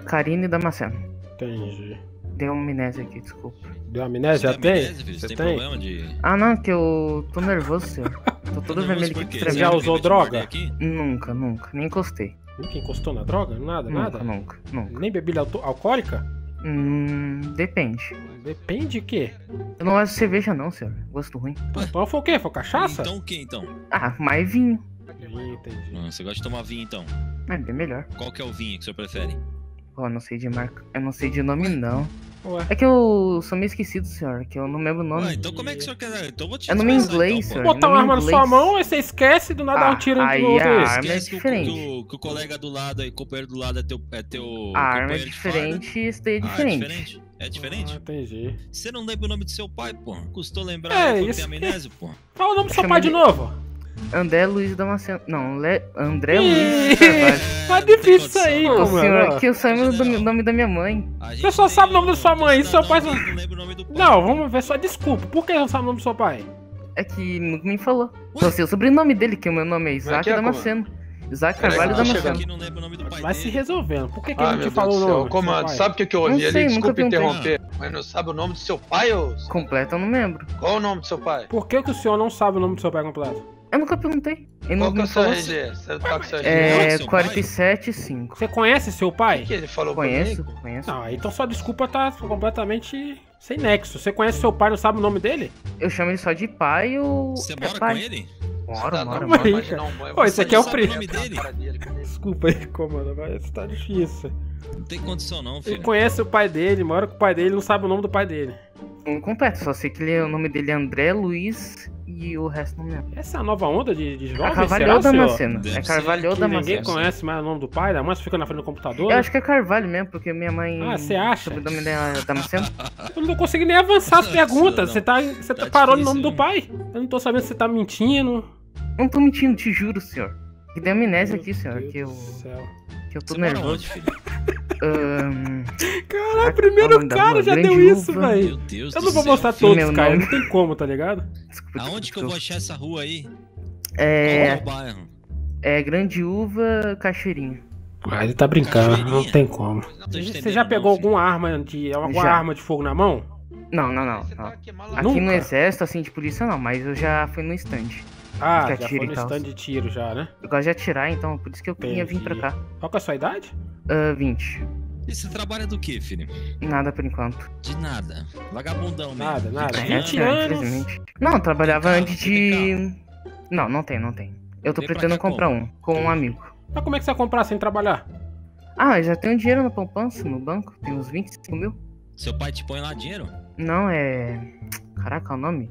Karine Damasceno. Entendi. Deu uma amnésia aqui, desculpa. Deu amnésia? Já tem? Você tem problema de... Ah, não, que eu tô nervoso, senhor. Tô todo vermelho aqui. Você já usou droga? Nunca. Nem encostei. Nunca encostou na droga? Nada? Nunca. Nem bebida alcoólica? Depende. Depende de quê? Eu não gosto de cerveja não, senhor. Gosto ruim. Qual foi o quê? Foi cachaça? Então o quê, então? Ah, mais vinho. Vinho, entendi. Você gosta de tomar vinho, então? É bem melhor. Qual que é o vinho que o senhor prefere? Pô, eu não sei de marca. Eu não sei de nome, não. Ué. É que eu sou meio esquecido, senhor, que eu não lembro o nome. Ué, então como é que o senhor quer... Então vou te... É nome em inglês, senhor. Botar uma arma na sua mão, aí você esquece, do nada dá um tiro no outro. A arma é diferente. Que o colega do lado aí, o companheiro do lado é teu a arma é diferente, isso daí é diferente. É diferente? Entendi. Você não lembra o nome do seu pai, pô? Custou lembrar que tem amnésia, pô? Fala o nome do seu pai de novo. André Luiz Damasceno. Não, André Luiz Carvalho. Tá difícil isso aí, pô, senhor. Que eu sei o nome da minha mãe. Você só sabe o nome da sua mãe, seu pai não... Não, vamos ver só. Desculpa, por que não sabe o nome do seu pai? É que nunca me falou. Só sei o sobrenome dele, que o meu nome é Isaac Damasceno. Isaac Carvalho Damasceno. Vai se resolvendo. Por que ele não te falou? Comando, sabe o que eu ouvi ali? Desculpa interromper. Mas não sabe o nome do seu pai, ou? Completo, eu não lembro. Qual o nome do seu pai? Por que o senhor não sabe o nome do seu pai completo? Eu nunca perguntei. Qual que é o seu RG? Você tá com seu RG? É 475. Você conhece seu pai? O que ele falou? Conheço. Não, então sua desculpa tá completamente sem nexo. Você conhece seu pai, não sabe o nome dele? Eu chamo ele só de pai ou... Você mora com ele? Moro. Pô, esse aqui é o preço. Desculpa aí, comando, mas tá difícil. Não tem condição não, filho. Ele conhece o pai dele, mora com o pai dele, não sabe o nome do pai dele. Não completo, só sei que o nome dele é André Luiz e o resto não lembro. Essa é a nova onda de jovens, Carvalho Damasceno. É Carvalho Damasceno. Ninguém conhece mais o nome do pai, da mãe fica na frente do computador. Eu acho que é Carvalho mesmo, porque minha mãe... Ah, você acha? O nome dela é Damasceno. Eu não consigo nem avançar as perguntas, você tá parou no nome do pai. Eu não tô sabendo se você tá mentindo. Não tô mentindo, te juro, senhor. Que deu amnésia aqui, senhor, que eu tô nervoso. Caralho, primeiro cara já deu isso, velho. Eu não vou mostrar todos, cara. Não tem como, tá ligado? Desculpa, aonde que eu vou achar essa rua aí? É Grande Uva, Cachoeirinha. Ah, ele tá brincando, não tem como. Você já pegou alguma arma de fogo na mão? Não. Aqui no exército, assim, de polícia não, mas eu já fui no estande. Ah, já foi no stand de tiro já, né? Eu gosto de atirar, então, por isso que eu queria vir pra cá. Qual que é a sua idade? 20. E você trabalha do que, filho? Nada por enquanto. De nada. Vagabundão mesmo. Nada. 20 anos. Não, eu trabalhava antes de... Não tem. Eu tô pretendendo comprar um, com um amigo. Mas como é que você vai comprar sem trabalhar? Ah, eu já tenho dinheiro na poupança, no banco. Tem uns 25 mil. Seu pai te põe lá dinheiro? Não, Caraca, é o nome?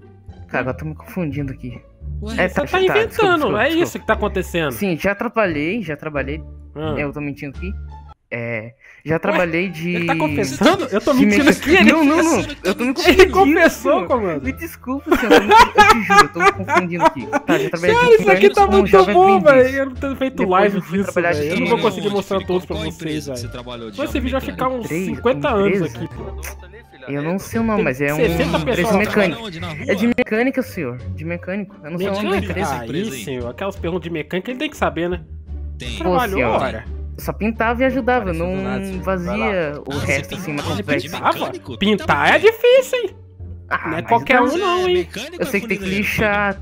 Cara, agora tô me confundindo aqui. Ué, você tá inventando, desculpa. É isso que tá acontecendo. Sim, já trabalhei. Eu tô mentindo aqui. Trabalhei de... Ele tá confessando? Eu tô mentindo aqui? Não. Eu tô me confundindo. Ele confessou, comando. Me desculpa, senhor. Eu te juro, eu tô me confundindo aqui. Tá, já trabalhei de... Isso aqui tá muito bom, velho. Eu não tenho feito live disso, velho. Eu não vou conseguir mostrar todos pra vocês, velho. Esse vídeo vai ficar uns 50 anos aqui. Eu não sei o nome, mas é um preço mecânico. É de mecânica, senhor. De mecânico. Eu não sei o nome da empresa. Aí, senhor. Aquelas perguntas de mecânica, ele tem que saber, né? Tem. Trabalhou, ora. Só pintava e ajudava, não fazia o resto assim na complexo. Pintar é difícil, hein? Não é qualquer um, não, hein? Eu sei que tem que lixar,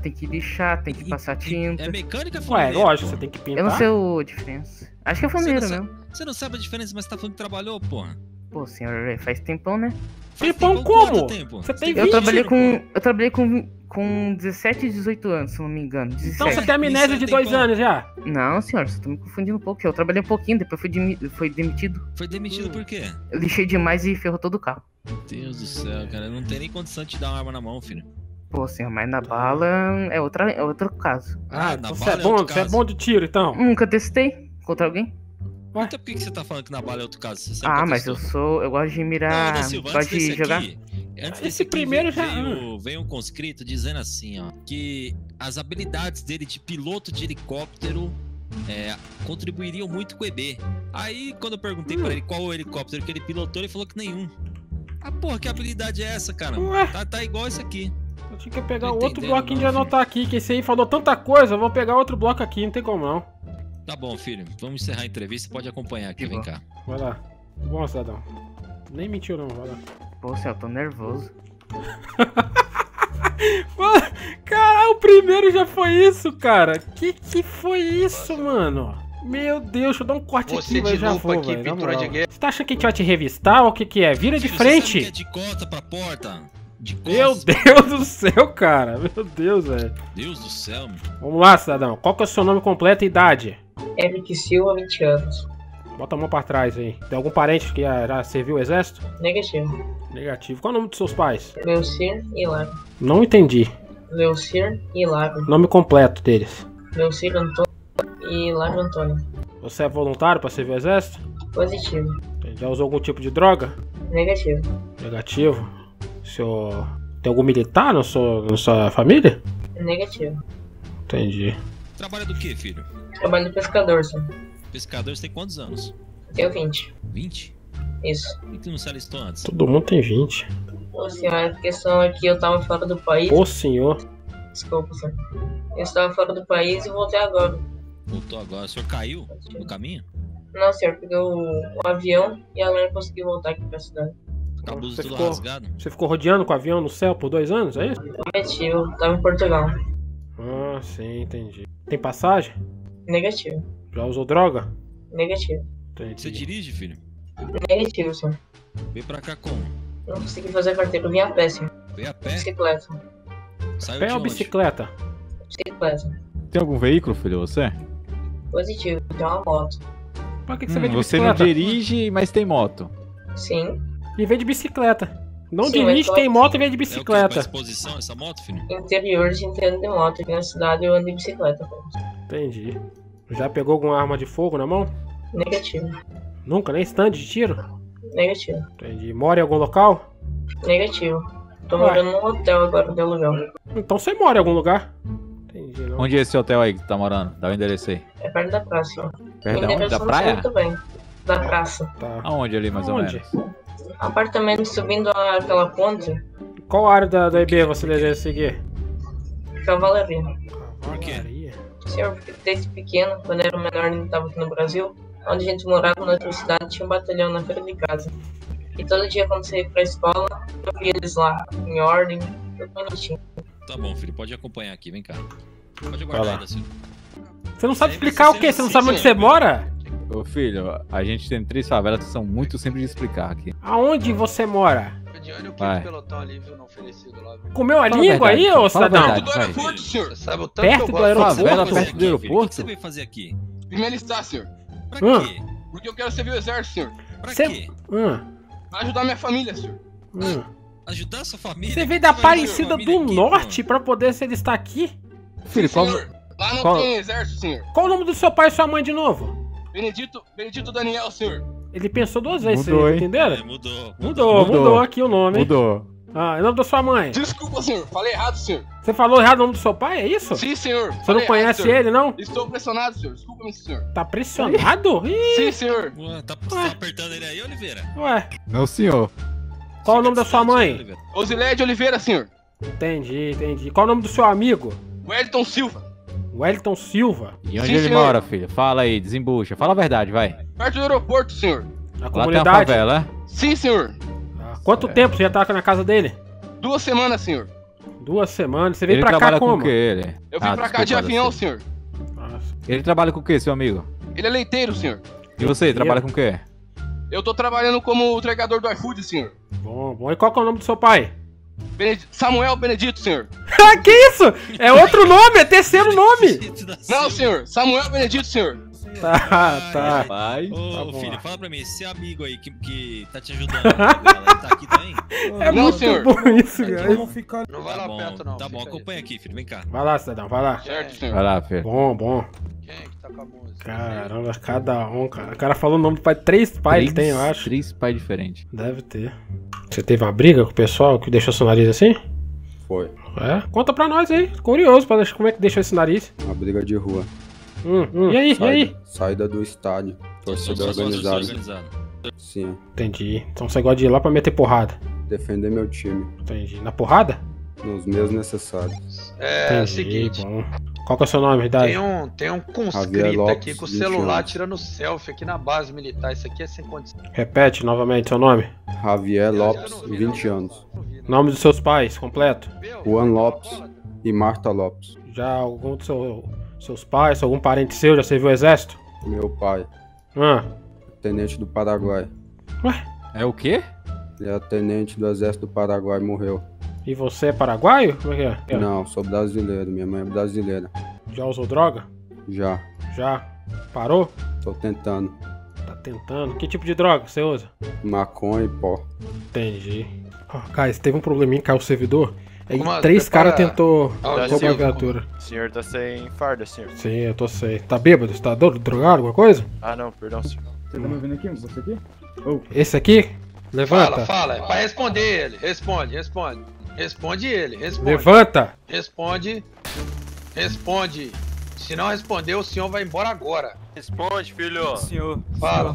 tem que passar tinta. É mecânica, funerária? Ué, lógico, você tem que pintar. Eu não sei a diferença. Acho que é funerária mesmo. Você não sabe a diferença, mas você tá falando que trabalhou, porra. Pô, senhor, faz tempão, né? Tempão como? Você tem 20? Eu trabalhei com 17 e 18 anos, se não me engano. 17. Então você tem amnésia de 2 anos já? Não, senhor, você tá me confundindo um pouco. Eu trabalhei um pouquinho, depois fui demitido. Foi demitido por quê? Eu lixei demais e ferrou todo o carro. Meu Deus do céu, cara, não tem nem condição de te dar uma arma na mão, filho. Pô, senhor, mas na bala é outro caso. Então você é bom de tiro, então? Nunca testei contra alguém. Então por que você tá falando que na bala é outro caso? Você sabe mas eu gosto de mirar, gosto de jogar. Esse primeiro já... Veio um conscrito dizendo assim, ó, que as habilidades dele de piloto de helicóptero contribuiriam muito com o EB. Aí quando eu perguntei pra ele qual o helicóptero que ele pilotou, ele falou que nenhum. Ah, porra, que habilidade é essa, cara? Tá igual isso aqui. Eu tinha que pegar outro bloquinho de anotar aqui, que esse aí falou tanta coisa, eu vou pegar outro bloco aqui, não tem como não. Tá bom, filho. Vamos encerrar a entrevista. Pode acompanhar aqui. Vem cá. Vai lá. Bom, cidadão. Nem mentiu, não. Vai lá. Pô, céu, tô nervoso. Caralho, o primeiro já foi isso, cara. Que foi isso, mano? Meu Deus, deixa eu dar um corte aqui, mas já vou, velho. Você tá achando que a gente vai te revistar ou o que que é? Vira de frente! É de costa pra porta. De costa. Meu Deus do céu, cara. Meu Deus, velho. Deus do céu, mano. Vamos lá, cidadão. Qual que é o seu nome completo e idade? Eric Silva, 20 anos. Bota a mão pra trás aí. Tem algum parente que já serviu o exército? Negativo. Negativo. Qual é o nome dos seus pais? Leucir e Hilário. Não entendi. Leucir e Hilário. Nome completo deles? Leucir Antônio e Hilário Antônio. Você é voluntário pra servir o exército? Positivo. Já usou algum tipo de droga? Negativo. Negativo. Seu... Tem algum militar na sua família? Negativo. Entendi. Trabalha do que, filho? Trabalho de pescador, senhor. Pescador, você tem quantos anos? Eu 20. 20? Isso. Por que tu não se alistou antes? Todo mundo tem 20. Ô senhor, a questão é que eu tava fora do país. Ô senhor. Desculpa, senhor. Eu estava fora do país e voltei agora. Voltou agora. O senhor caiu no caminho? Não, senhor. Peguei o avião e a Lena conseguiu voltar aqui pra cidade. A blusa você, ficou, rasgado. Você ficou rodeando com o avião no céu por 2 anos, é isso? Negativo. Tava em Portugal. Ah, sim, entendi. Tem passagem? Negativo. Já usou droga? Negativo. Entendi. Você dirige, filho? Negativo, senhor. Veio pra cá como? Não consegui fazer a carteira, eu vim a pé, senhor. Veio a pé? Bicicleta. Saiu pé ou bicicleta? Bicicleta. Tem algum veículo, filho, você? Positivo, tem uma moto. Pra que você veio de bicicleta? Você não dirige, mas tem moto? Sim. E veio de bicicleta. Não sim, dirige, tem moto e veio de bicicleta. É exposição essa moto, filho? Interior de entendo de moto. Aqui na cidade eu ando de bicicleta. Entendi. Já pegou alguma arma de fogo na mão? Negativo. Nunca? Nem stand de tiro? Negativo. Entendi. Mora em algum local? Negativo. Tô morando num hotel agora, de aluguel. Então você mora em algum lugar? Entendi. Não. Onde é esse hotel aí que tu tá morando? Dá o endereço aí. É perto da praça. Perto da onde? Da praia? Muito bem. Da praça. Tá. Aonde ali mais Aonde? Ou menos? Apartamento subindo aquela ponte. Qual área da IB você deseja seguir? Cavalaria. Por quê? Senhor, porque desde pequeno, quando era menor e não estava aqui no Brasil, onde a gente morava na outra cidade, tinha um batalhão na frente de casa. E todo dia quando você ia pra escola, eu via eles lá, em ordem, tudo bonitinho. Tá bom, filho, pode acompanhar aqui, vem cá. Pode aguardar ainda, senhor. Você não sabe explicar o quê? Você não sabe onde você mora? Ô filho, a gente tem 3 favelas que são muito simples de explicar aqui. Aonde você mora? Olha o que o pelotão ali viu não oferecido lá. Comeu a língua aí, ô cidadão? Perto do aeroporto, senhor. Sabe o tanto perto que eu gosto. Perto do aeroporto? O que você veio fazer aqui? Primeiro está, senhor. Pra quê? Porque eu quero servir o exército, senhor. Pra quê? Pra ajudar minha família, senhor. Ajudar sua família? Você veio da Aparecida do Norte pra poder se estar aqui? Filho, senhor. Lá não tem exército, senhor. Qual o nome do seu pai e sua mãe de novo? Benedito Daniel, senhor. Ele pensou 2 vezes, vocês entenderam? É, mudou aqui o nome. Mudou. Ah, é o nome da sua mãe. Desculpa, senhor. Falei errado, senhor. Você falou errado o nome do seu pai, é isso? Sim, senhor. Você não conhece ele, não? Estou pressionado, senhor. Desculpa-me, senhor. Tá pressionado? Ih. Sim, senhor. Ué, tá apertando ele aí, Oliveira? Ué. Não, senhor. Qual o nome da sua mãe? Osileide Oliveira, senhor. Entendi. Qual o nome do seu amigo? Wellington Silva. Wellington Silva. E onde ele mora, filho? Fala aí, desembucha. Fala a verdade, vai. Perto do aeroporto, senhor. Na comunidade? Lá tem uma favela, é? Sim, senhor. Quanto tempo você já tá na casa dele? 2 semanas, senhor. 2 semanas? Você veio pra cá como? Com o quê, ele? Eu vim pra cá de avião, senhor. Nossa. Ele trabalha com o quê, seu amigo? Ele é leiteiro, senhor. E você, trabalha com o quê? Eu tô trabalhando como entregador do iFood, senhor. Bom. E qual que é o nome do seu pai? Samuel Benedito, senhor. Que isso? É outro nome, é terceiro nome. Não, senhor. Samuel Benedito, senhor. Tá. Vai. Ô, filho, fala pra mim, esse amigo aí que tá te ajudando, ele tá aqui também? É não, muito senhor. Bom isso, cara. Não vai lá perto, não. Tá bom, acompanha aqui, filho. Vem cá. Vai lá, cidadão, vai lá. Certo, senhor. Vai lá, filho. Bom. Quem é que tá com a música? Caramba, cada um, cara. O cara falou o nome do pai. 3 pais ele tem, eu acho. 3 pais diferentes. Deve ter. Você teve uma briga com o pessoal que deixou seu nariz assim? Foi. É? Conta pra nós aí, curioso, pra deixar, como é que deixou esse nariz? Uma briga de rua. E aí? Saída do estádio, torcida organizada. Sim. Entendi. Então você gosta de ir lá pra meter porrada? Defender meu time. Entendi. Na porrada? Nos meios necessários. É o seguinte. Bom. Qual que é o seu nome, verdade? Tem um conscrito Lopes, aqui com o celular tirando selfie aqui na base militar. Isso aqui é sem condição. Repete novamente seu nome. Javier Lopes, 20 anos. Nome dos seus pais, completo? Juan Lopes e Marta Lopes. Já algum dos seus pais, algum parente seu já serviu o exército? Meu pai. Ah. Tenente do Paraguai. Ué? É o quê? Ele é tenente do exército do Paraguai, morreu. E você é paraguaio? Como é que é? Não, sou brasileiro, minha mãe é brasileira. Já usou droga? Já. Já? Parou? Tô tentando. Tá tentando? Que tipo de droga você usa? Maconha e pó. Entendi. Ó, guys, teve um probleminha, caiu o servidor. Aí três caras tentou roubar a viatura. O senhor tá sem farda, senhor? Sim, eu tô sem. Tá bêbado? Você tá drogado, alguma coisa? Ah não, perdão, senhor. Você tá me ouvindo aqui? Você aqui? Oh. Esse aqui? Levanta. Fala, fala, é pra responder ele. Responde. Responde ele, responde. Levanta. Responde. Se não responder, o senhor vai embora agora. Responde, filho. Senhor. Fala.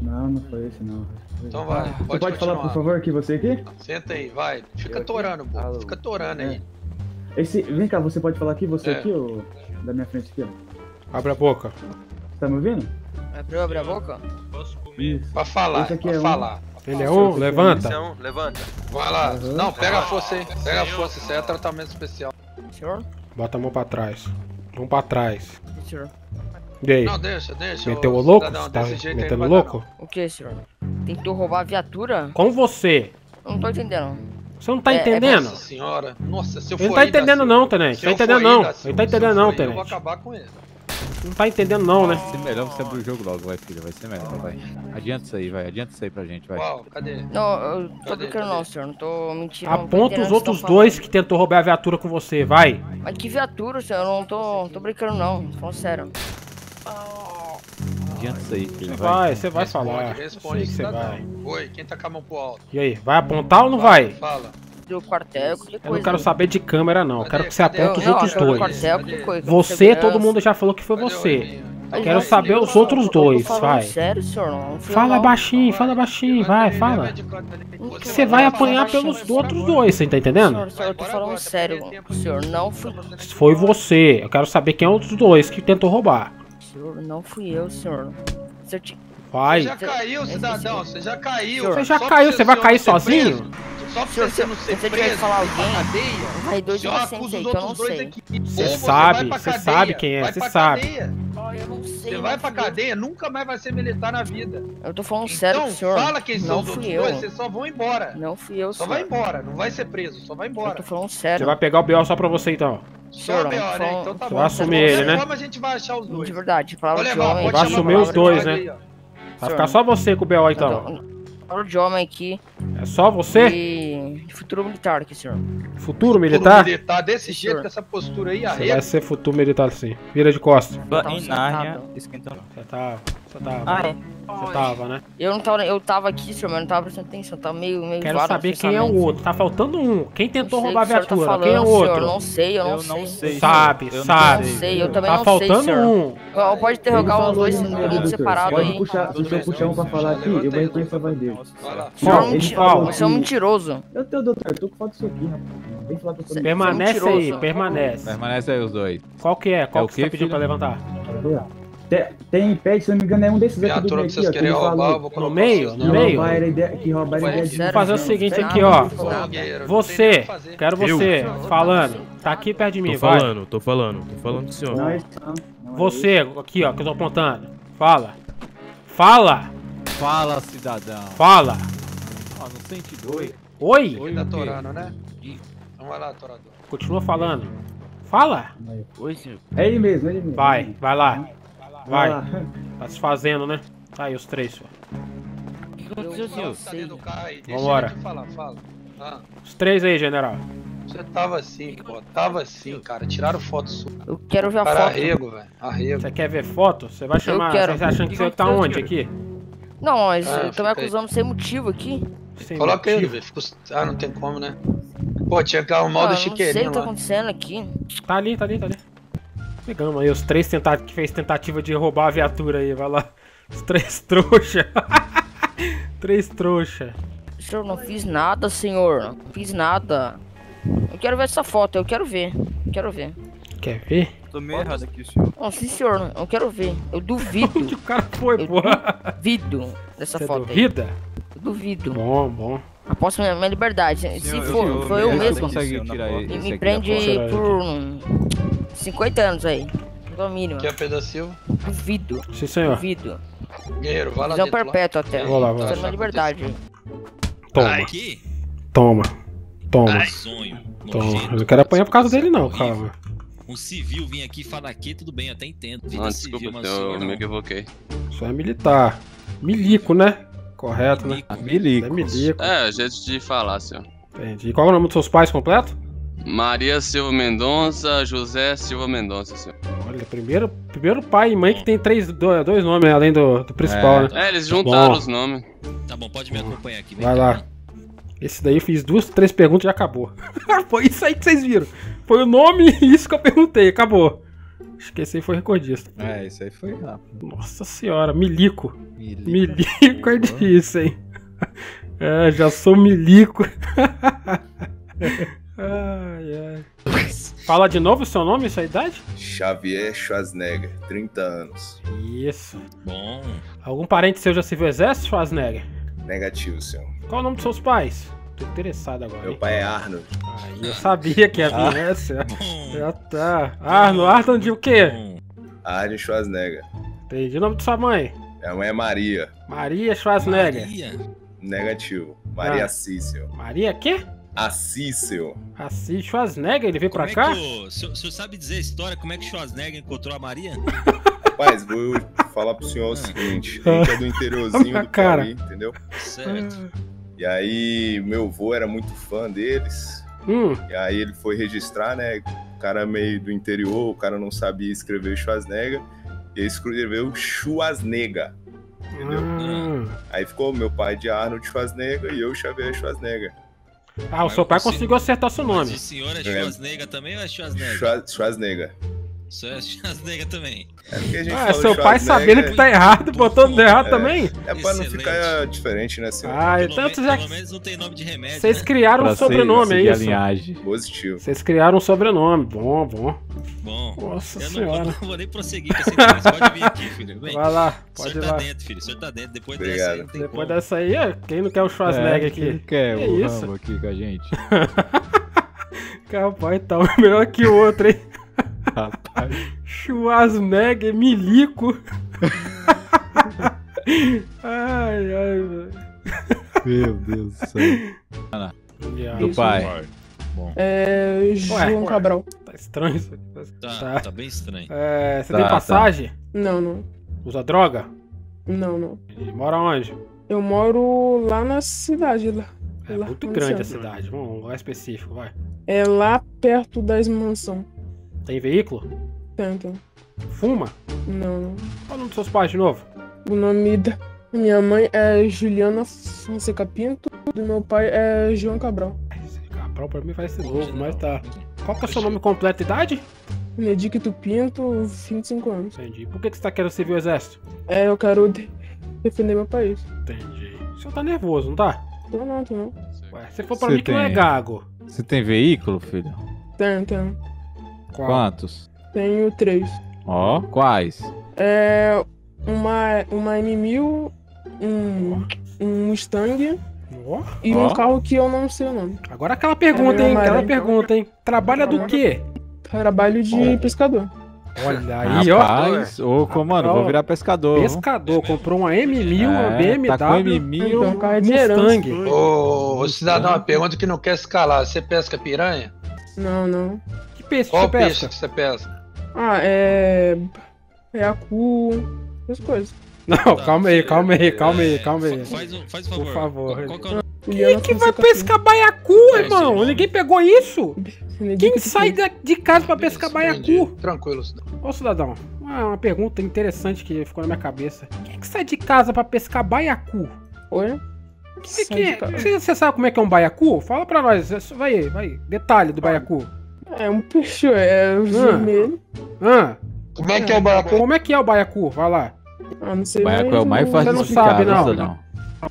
Não foi esse não. Então vai, pode falar, por favor, aqui, você aqui? Senta aí, vai. Fica torando, pô. Fica torando aí. Vem cá, você pode falar aqui, você aqui, ou da minha frente aqui, ó. Abre a boca. Tá me ouvindo? Abre a boca? Posso comer? Pra falar, pra falar. Ele é um, levanta. Levanta. Vai lá. Não, pega a força aí. Pega a força, isso aí é tratamento especial. Senhor? Bota a mão pra trás. Mão pra trás. Senhor? E aí? Não, deixa. Meteu o louco? Você tá metendo o louco? O que, senhor? Tentou roubar a viatura? Com você? Eu não tô entendendo. Você não tá entendendo? Nossa senhora. Nossa, se eu for ele não tá entendendo não, tenente. Tá entendendo não. Ele tá entendendo não, tenente. Eu vou acabar com ele. Não tá entendendo não, né? Vai ser melhor você abrir o jogo logo, vai, filho. Vai ser melhor, vai. Adianta isso aí pra gente, vai. Uau, cadê? Não, eu tô brincando não, senhor. Não tô mentindo. Aponta os outros dois que tentou roubar a viatura com você, vai. Mas que viatura, senhor? Eu não tô brincando não. Falando sério. Adianta isso aí, filho. Você vai falar. Responde, você vai. Oi, quem tá com a mão pro alto? E aí, vai apontar ou não vai? Fala. Do quartel, que coisa. Eu não quero saber de câmera, não. Eu quero que você aponte os outros dois. Quartel, que coisa. Você, todo mundo já falou que foi você. Eu quero saber os outros dois, vai. Sério, senhor? Não. Fala baixinho, vai, fala. Que você vai apanhar pelos outros dois, você tá entendendo? Senhor, eu tô falando sério, senhor. Não fui. Foi você. Eu quero saber quem é um dos dois que tentou roubar. Senhor, não fui eu, senhor. Vai. Você já caiu, cidadão. Você já caiu. Você vai cair sozinho? Só pra você não ser preso falar alguém na cadeia, vai dois pra sentar, então eu não sei. Você sabe quem é, você sabe. Eu não sei. Você vai pra cadeia, nunca mais vai ser militar na vida. Eu tô falando sério, senhor. Então fala quem são os outros dois, vocês só vão embora. Não fui eu, senhor. Só vai embora, não vai ser preso, só vai embora. Eu tô falando sério. Você vai pegar o B.O. só pra você então. Só o B.O., né? Então tá bom. Vai assumir ele, né? Como a gente vai achar os dois? De verdade, palavra de homem. Vai assumir os dois, né? Vai ficar só você com o B.O. então. Palavra de homem aqui. É só você? E futuro militar aqui, senhor. Futuro militar? Futuro militar desse jeito, com essa postura aí, arreia. Você vai ser futuro militar sim. Vira de costas. Esquentando. Você tava. Ah, é? Você tava, né? Eu tava aqui, senhor, mas não tava prestando atenção. Tá meio quero vago, saber quem é o outro. Tá faltando um. Quem tentou roubar a viatura? Tá falando, quem é o outro? Eu não sei, eu não sei. Sabe. Eu não sei, eu também não sei. Tá faltando um. Pode interrogar os dois separados aí. Deixa eu puxar um pra falar aqui, eu vou reconhecer a voz dele. Você é um mentiroso. Eu tenho, doutor, eu tô com falta disso aqui, rapaz. Vem falar que eu tô mentiroso. Permanece aí, permanece aí os dois. Qual que você pediu pra levantar? Tem impede, se não me engano, é um desses aqui do meio aqui, ó, que roubar, no meio? Vamos fazer o seguinte aqui, ó. Você, quero você, falando. Tá aqui perto de mim, vai. Tô falando com o senhor. Você, aqui, ó, que eu tô apontando. Fala! Fala, cidadão. Fala! Ó, no 102. Oi? Tá torando, né? Vai lá, torador. Continua falando. Fala! Oi, senhor. É ele mesmo, Vai lá. Vai, tá se fazendo, né? Tá aí os três, senhor. O que aconteceu, senhor? Vambora. Os três aí, general. Você tava assim, pô. Tava assim, cara. Tiraram foto sua. Eu quero ver a foto. Arrego, velho. Arrego. Você quer ver foto? Você vai chamar. Você achando que você tá onde aqui? Não, mas eu tô me acusando sem motivo aqui. Coloca ele, velho. Ah, não tem como, né? Pô, tinha que arrumar o do chiqueirinho. Não sei o que tá acontecendo aqui. Tá ali. Pegamos aí os três que fez tentativa de roubar a viatura aí, vai lá. Os três trouxa. Senhor, não fiz nada, senhor. Não fiz nada. Eu quero ver essa foto, eu quero ver. Quer ver? Tô meio errado aqui, senhor. Não, sim, senhor, eu quero ver. Eu duvido. Onde o cara foi, pô? Duvido dessa foto aí. Duvida? Eu duvido. Bom. Aposto minha liberdade. Se for, foi eu mesmo. Me prende por 50 anos aí. No mínimo. Quer pedacinho? Duvido. Sim, senhor. Duvido. Guerreiro, vai lá dentro. Perpétua até. Vou lá, vai lá. Tá liberdade. Toma. Aqui? Toma. Toma. Ai, sonho. Toma. Eu não quero apanhar por causa dele não, cara. Um civil vir aqui falar que tudo bem, eu até entendo. Não, desculpa, eu me equivoquei. Isso é militar. Milico, né? Correto, milico, né? Milico. É, milico. É, jeito de falar, senhor. Entendi. E qual é o nome dos seus pais completo? Maria Silva Mendonça, José Silva Mendonça, senhor. Olha, primeiro pai e mãe que tem dois nomes, além do principal, né? É, eles juntaram os nomes. Tá bom, pode me acompanhar aqui. Vai lá. Esse daí eu fiz 2, 3 perguntas e já acabou. Foi isso aí que vocês viram. Foi o nome e isso que eu perguntei, acabou. Acho que esse aí foi recordista. É, isso aí foi rápido. Nossa senhora, milico. Milico é disso, hein? É, já sou milico. Ai, ai. Fala de novo o seu nome e sua idade? Xavier Schwarzenegger, 30 anos. Isso. Bom. Algum parente seu já se viu exército, Schwarzenegger? Negativo, senhor. Qual o nome dos seus pais? Tô interessado agora. Meu pai é Arnold. Aí eu sabia que ia vir essa. Já tá. Arnold de o quê? Arnold Schwarzenegger. Entendi. O nome de sua mãe? Minha mãe é Maria. Maria Schwarzenegger. Maria. Negativo. Maria Cícero. Maria quê? Assis, seu. Assis Schwarzenegger, ele veio como pra cá? O senhor sabe dizer a história, como é que Schwarzenegger encontrou a Maria? Rapaz, vou falar pro senhor o seguinte, a gente é do interiorzinho do Piauí, entendeu? Certo. E aí, meu avô era muito fã deles, e aí ele foi registrar, né, o cara meio do interior, o cara não sabia escrever Schwarzenegger, e ele escreveu Schwarzenegger, entendeu? Aí ficou meu pai de Arnold Schwarzenegger e eu Xavier Schwarzenegger. Ah, mas o seu pai conseguiu acertar seu nome. Mas o senhor é Schwarzenegger também ou é Schwarzenegger? Schwarzenegger. O senhor é Schwarzenegger também. É porque a gente fala seu pai sabendo que tá errado, botou tudo errado também? É pra não ficar diferente, né, senhor? Ah, então vocês já... Pelo menos não tem nome de remédio, vocês criaram um sobrenome, é isso? Linhagem. Positivo. Vocês criaram um sobrenome, bom. Bom, nossa senhora. Eu não vou nem prosseguir com essa entrevista, pode vir aqui, filho. Vem. Vai lá, pode ir lá. O senhor tá dentro, filho, o senhor tá dentro. Depois dessa aí não tem como. Depois dessa aí, quem não quer o Schwarzenegger aqui? Quem não quer o Rambo aqui com a gente? Capaz, tá um melhor que o outro, hein? Rapaz. Schwarzenegger, milico. Ai, ai, velho. Meu Deus do céu. Meu pai. Bom. É. João Cabral. Tá estranho isso aqui. Tá bem estranho. É, você tem passagem? Não, não. Usa droga? Não, não. E mora onde? Eu moro lá na cidade. É lá, muito grande a cidade. Vamos lá específico, vai. É lá perto das mansões. Tem veículo? Tanto. Fuma? Não. Qual o nome dos seus pais de novo? O nome da minha mãe é Juliana Fonseca Pinto, do meu pai é João Cabral. Cabral pra mim vai ser novo, mas tá. Qual que é o seu nome completo e idade? Benedicto Pinto, 25 anos. Entendi. Por que você tá querendo servir o exército? É, eu quero defender meu país. Entendi. O senhor tá nervoso, não tá? Tô não. Ué, se for pra mim que não é gago. Você tem veículo, filho? Tenho. Quantos? Tenho 3. Ó, quais? É uma M1000, um Mustang e um carro que eu não sei o nome. Agora aquela pergunta, hein? Aquela pergunta, hein? Trabalha do quê? Trabalho de pescador. Olha aí, rapaz, ó. Ô, comando, vou virar pescador. Pescador, comprou uma M1000, uma BMW, tá com M1000, um carro de Mustang. Ô, cidadão, uma pergunta que não quer se calar. Você pesca piranha? Não. Peixe, qual peixe que você pesca? É acu, essas coisas. Não, calma aí. Faz o favor. Por favor. Quem vai pescar baiacu, irmão? Ninguém pegou isso? Quem sai de casa pra pescar baiacu? Tranquilo, cidadão. Ô, cidadão, uma pergunta interessante que ficou na minha cabeça. Quem é que sai de casa pra pescar baiacu? Oi? Você sabe como é que é um baiacu? Fala pra nós, vai. Detalhe do baiacu. É um peixe, vermelho. Como é que é o baiacu? Como é que é o baiacu? Vai lá. Não sei. O baiacu é o mais fácil de explicar. Você não sabe, não.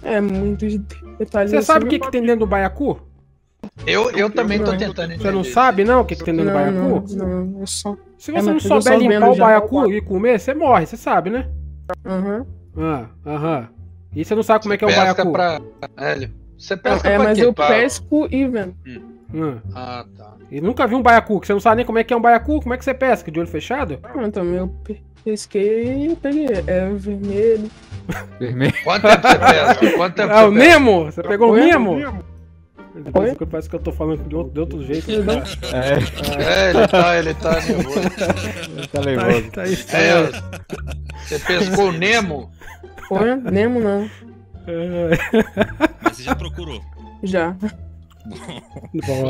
É muito detalhe. Você sabe o que tem dentro do baiacu? Eu também tô tentando entender. Você não sabe, não, o que tem dentro do baiacu? Não, eu só... Se você não souber limpar o baiacu e comer, você morre, você sabe, né? Aham. E você não sabe como é que é o baiacu? Você pesca pra quê? É, mas eu pesco e vendo. Ah, tá. E nunca vi um baiacu, que você não sabe nem como é que é um baiacu? Como é que você pesca? De olho fechado? Então, eu pesquei e peguei. É vermelho. Vermelho? Quanto tempo você pesca? Quanto tempo você pesca? O Nemo? Você pegou o Nemo? Depois parece que eu tô falando de outro jeito. É, ele tá nervoso. Ele tá nervoso. Você pescou o Nemo? Olha, Nemo não. Mas você já procurou? Já. Bom,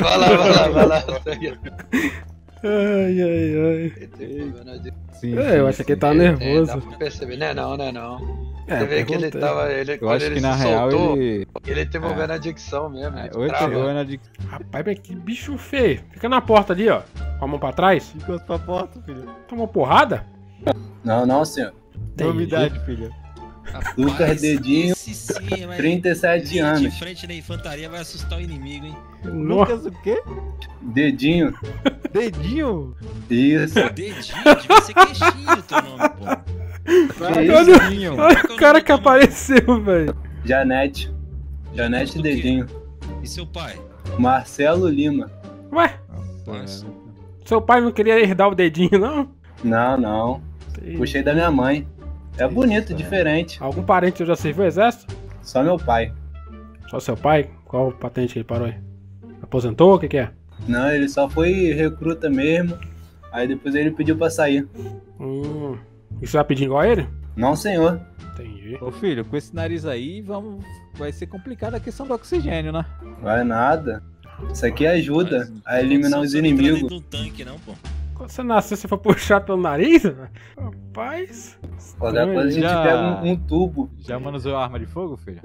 vai lá. Ai. Sim, eu acho que ele tá nervoso. Dá pra perceber, não. Você vê que ele tava. Eu acho que na real ele teve um na dicção mesmo. Rapaz, mas que bicho feio. Fica na porta ali, ó. Com a mão pra trás. Fica pra porta, filho. Tomou porrada? Não, senhor. Novidade, filho. Rapaz, Lucas Dedinho, sim, 37 anos. De frente na infantaria vai assustar o inimigo, hein? Nossa. Lucas o quê? Dedinho. Dedinho? Isso. Dedinho? Devia ser queixinho o teu nome, pô. Queixinho. Olha o cara que apareceu, velho. Janete Dedinho. E seu pai? Marcelo Lima. Ué? Rapaz. Seu pai não queria herdar o Dedinho, não? Não. Puxei da minha mãe. É bonito, diferente. Algum parente já serviu o exército? Só meu pai. Só seu pai? Qual patente que ele parou aí? Aposentou? O que que é? Não, ele só foi recruta mesmo. Aí depois ele pediu pra sair. E você vai pedir igual a ele? Não, senhor. Entendi. Ô filho, com esse nariz aí, vai ser complicada a questão do oxigênio, né? Vai nada. Isso aqui ajuda a eliminar os inimigos. Não tem um tanque não, pô. Quando você nasceu, você foi puxar pelo nariz? Rapaz. Quando a gente pega um tubo. Já manuseou a arma de fogo, filho?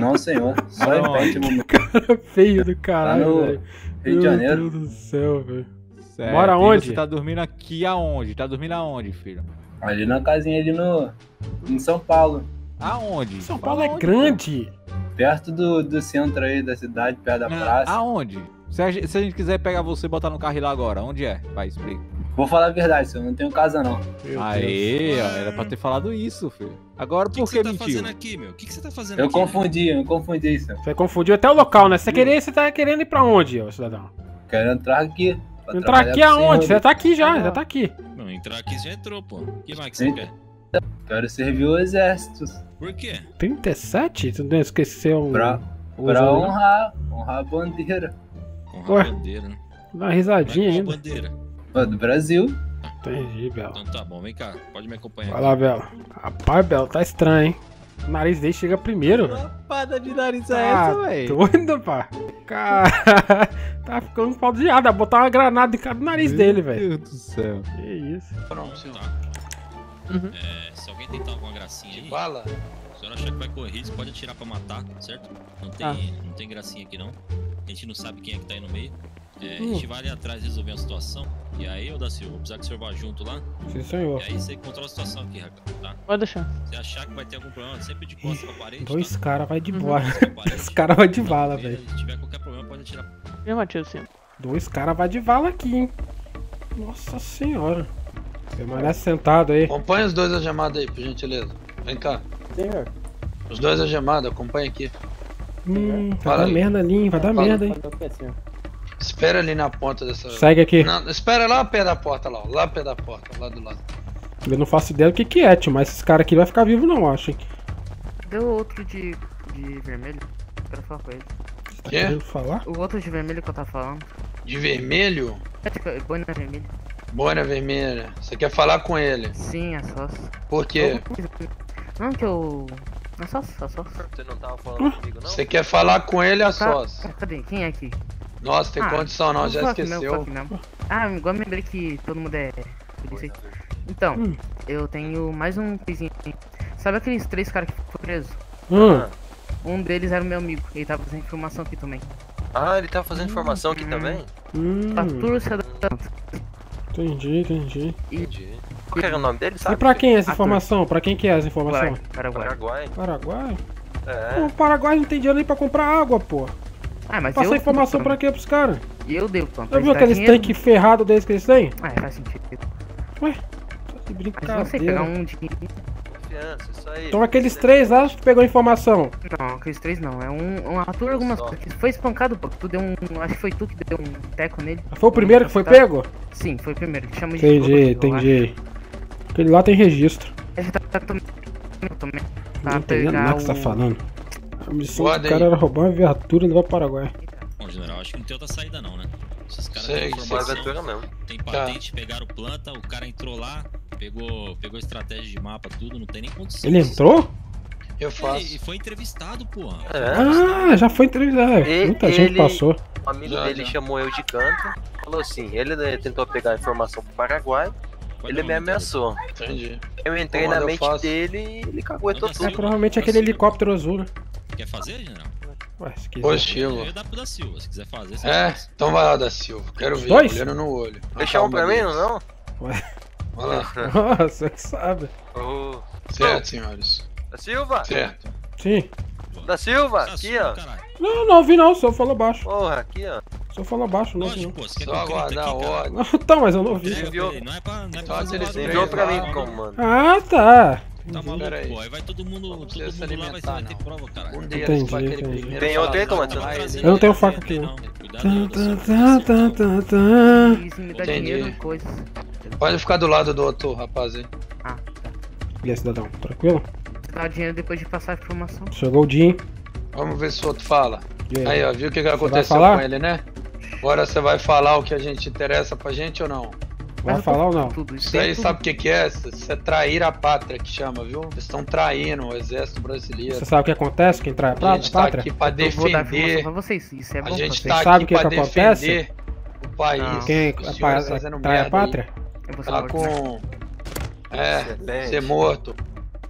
Não, senhor. Só repete, mano. Cara feio do caralho, velho. Rio de Janeiro. Meu Deus do céu, velho. Mora onde? Você tá dormindo aqui aonde? Tá dormindo aonde, filho? Ali na casinha, ali no. Em São Paulo. Aonde? São Paulo é grande. Perto do centro aí da cidade, perto da praça. Aonde? Se a gente quiser pegar você e botar no carro lá agora, onde é? Vai, explica. Vou falar a verdade, senhor. Não tenho casa, não. Aê, ó, era pra ter falado isso, filho. Agora por que mentiu? O que você tá fazendo aqui, meu? O que você tá fazendo aqui? Eu confundi, senhor. Você confundiu até o local, né? Você tá querendo ir pra onde, ô cidadão? Quero entrar aqui. Entrar aqui aonde? Você tá aqui já tá aqui. Não, entrar aqui já entrou, pô. O que mais que você quer? Quero servir o exército. Por quê? 37? Tu não esqueceu? Pra honrar a bandeira. Porra, bandeira, né? Dá uma risadinha ainda. Bandeira? Pô, do Brasil. Entendi, Belo. Então tá bom, vem cá, pode me acompanhar. Vai lá, Belo. Rapaz, Belo, tá estranho, hein? O nariz dele chega primeiro. Que lampada de nariz é essa, véi? Doido, pá. Cara, tá ficando faldeado. Botar uma granada em cada nariz dele, velho. Meu Deus do céu. Que isso. Pronto, senhor. Se alguém tentar alguma gracinha aí. Bala. Se o senhor achar que vai correr, você pode atirar pra matar, certo? Não tem gracinha aqui, não. A gente não sabe quem é que tá aí no meio. A gente vai ali atrás resolver a situação. E aí, ô da Silva, vou precisar que o senhor vá junto lá. Sim, senhor. E aí você controla a situação aqui, Raga, tá? Pode deixar. Se achar que vai ter algum problema, sempre de costas pra parede. Dois caras vai de bala. Esse cara vai de bala, velho. Se tiver qualquer problema, pode atirar. Eu atiro sim. Dois caras vai de bala aqui, hein? Nossa senhora. Permanece sentado aí. Acompanha os dois algemados aí, por gentileza. Vem cá. Senhor. Os dois algemados, acompanha aqui. Vai dar merda ali, vai dar merda, hein? Espera ali na ponta dessa... Segue aqui. Não, espera lá perto da porta, lá perto da porta, lá do lado. Eu não faço ideia do que é, tio, mas esses caras aqui vai ficar vivo não, acho, hein? Deu outro de vermelho, eu quero falar com ele. Tá querendo falar? O outro de vermelho que eu tava falando. De vermelho? É, boina vermelha. Boina vermelha. Você quer falar com ele? Sim, é só. Por quê? Não, que eu... É só. Você não tava falando comigo, não? Você quer falar com ele, a sós? Cadê? Quem é aqui? Nossa, tem condição não, já esqueceu. Agora me lembrei que todo mundo é polícia. Então, eu tenho mais um coisinho aqui. Sabe aqueles três caras que foram presos? Um deles era o meu amigo, ele tava fazendo informação aqui também. Ah, ele tava fazendo informação aqui também? Tá tudo se adaptando. Entendi. Qual que era o nome dele, sabe? E pra quem é essa informação? Pra quem que é essa informação? Paraguai? É. Pô, o Paraguai não tem dinheiro nem pra comprar água, pô. Mas passou informação pra quê pros caras? Eu dei o plano. Você viu aqueles tanques ferrados deles que eles têm? Faz sentido. Ué, tá de brincadeira. Mas você pegar um de... confiança, isso aí. Então aqueles três lá, acho que pegou informação. Não, aqueles três não, é um Arthur algumas coisas. Foi espancado, pô, tu deu um... Acho que foi tu que deu um teco nele. Foi o primeiro que foi pego? Sim, foi o primeiro, ele chama de... Entendi. Aquele lá tem registro. Ele tá tomando... Não entendendo nada que você tá falando. A missão do cara era roubar uma viatura e levar para o Paraguai. Bom, general, acho que não tem outra saída não, né? Esses caras têm informação, tem patente, pegaram planta, o cara entrou lá, pegou estratégia de mapa, tudo, não tem nem condição. Ele entrou? Eu faço. E foi entrevistado, porra. É. Ah, já foi entrevistado. Muita gente passou. Um amigo dele chamou eu de canto, falou assim, ele tentou pegar a informação pro Paraguai, ele me ameaçou. Entendi. Eu entrei na mente dele e ele caguetou tudo. É provavelmente aquele helicóptero azul, né? Quer fazer, general? Ué, se quiser. Ô, Silva. Eu dá pro da Silva, se quiser fazer, você faz. Então vai lá, da Silva. Quero ver, olhando no olho. Deixar um pra mim, não? Ué. Vai lá. Nossa, que sabe. Oh. Certo, senhores. Da Silva? Certo. Sim. Da Silva, aqui, ó. Não vi não, só falou baixo. Porra, aqui, ó. Só falou baixo, não vi. Só aguardar a ordem. Então, mas eu não vi. Ele enviou pra mim, comando. Ah, tá. Tá maluco, pô, aí vai todo mundo lá, vai ter prova, caralho. Entendi. Tem outro aí, comandante? Eu não tenho faca aqui. Entendi. Pode ficar do lado do outro rapaz aí. Ah, tá. E aí, cidadão, tranquilo? Dá dinheiro depois de passar a informação. Chegou o dia, hein? Vamos ver se o outro fala. Aí, ó, viu o que aconteceu com ele, né? Agora você vai falar o que a gente interessa pra gente ou não? Vai falar ou não? Isso aí sabe o que é? Isso é trair a pátria que chama, viu? Vocês estão traindo o exército brasileiro. Você sabe o que acontece quem trai a pátria? A gente tá aqui pra defender. A gente tá aqui pra defender o país. Quem trai a pátria? Tá com... É, ser morto.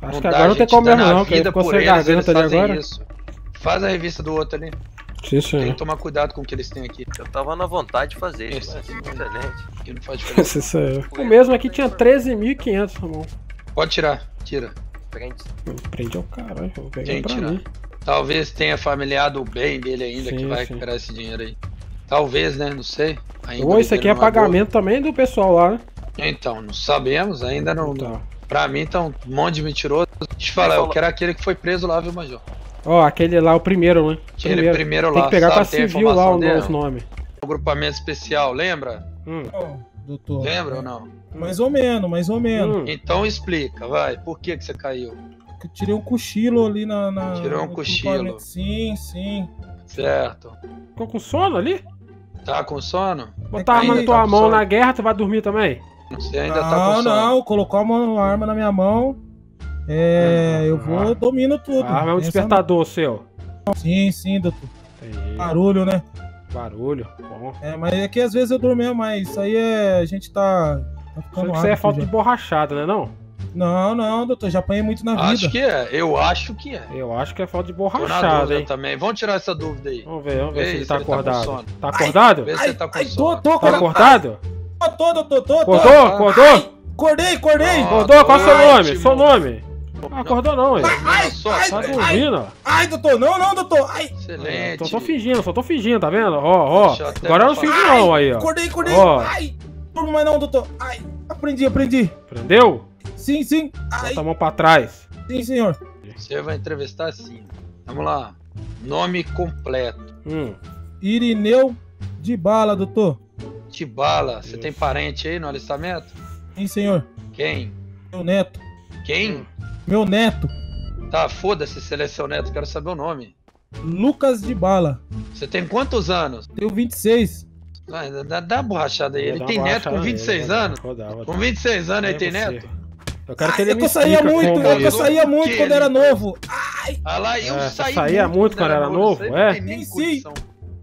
Acho que agora não tem como mesmo não, que ele ficou sem garganta ali agora. Faz a revista do outro ali. Sim, sim. Tem que tomar cuidado com o que eles têm aqui. Eu tava na vontade de fazer isso, mas não faz diferença. O mesmo aqui tinha 13.500, Ramon. Pode tirar, tira. Prende ao caralho, vou pegar pra mim. Talvez tenha familiar do bem dele ainda, sim, que vai recuperar esse dinheiro aí. Talvez, né, não sei. Ou isso aqui é pagamento também do pessoal lá, né? Então, não sabemos, ainda não... Tá. Pra mim tá um monte de mentiroso. Deixa eu te falar, eu quero aquele que foi preso lá, viu, Major? Ó, aquele lá, o primeiro, né? Aquele primeiro lá, tem que pegar pra civil lá os nomes. O grupamento especial, lembra? Doutor. Lembra ou não? Mais ou menos, mais ou menos. Então explica, vai, por que que você caiu? Eu tirei um cochilo ali na... Tirou um cochilo? Sim, sim. Certo. Ficou com sono ali? Tá com sono? Botar a arma na tua mão na guerra, tu vai dormir também? Você ainda tá com sono? Não, colocou a arma na minha mão. Eu vou, domino tudo. Ah, é um despertador seu? Sim, sim, doutor. Entendi. Barulho, né? Barulho, bom. É, mas é que às vezes eu dormia mais. Isso aí é... a gente tá ficando rápido. Isso aí é falta de borrachada, né não? Não, doutor, já apanhei muito na vida. Acho que é, eu acho que é. Eu acho que é falta de borrachada, hein? Também. Vamos tirar essa dúvida aí. Vamos ver se ele tá acordado. Tá acordado? Vê se ele tá com sono. Tá acordado? Tô, doutor, tô. Acordou? Acordei. Acordou, qual é o seu nome? Seu nome? Não acordou não, ele. Tá dormindo, ó. Ai, doutor, não, doutor. Ai. Excelente. Só tô fingindo, tá vendo? Ó. Agora eu não fingi não, aí, ó. Acordei. Ó. Ai, não, mas não, doutor. Ai, aprendi. Aprendeu? Sim. Ai. Bota a mão pra trás. Sim, senhor. Você vai entrevistar sim. Vamos lá. Nome completo. Irineu de Bala, doutor. De Bala. Você tem parente aí no alistamento? Sim, senhor. Quem? Meu neto. Quem? Meu neto. Tá, foda-se se ele é seu neto, quero saber o nome. Lucas de Bala. Você tem quantos anos? Tenho 26. Vai, dá uma borrachada aí. Ele tem neto com 26 anos? Com 26 anos ele tem neto? Eu quero que ele me explique como ele. Eu saía muito quando era novo. Ai! Ah lá, eu saía muito quando era novo? É? Sim.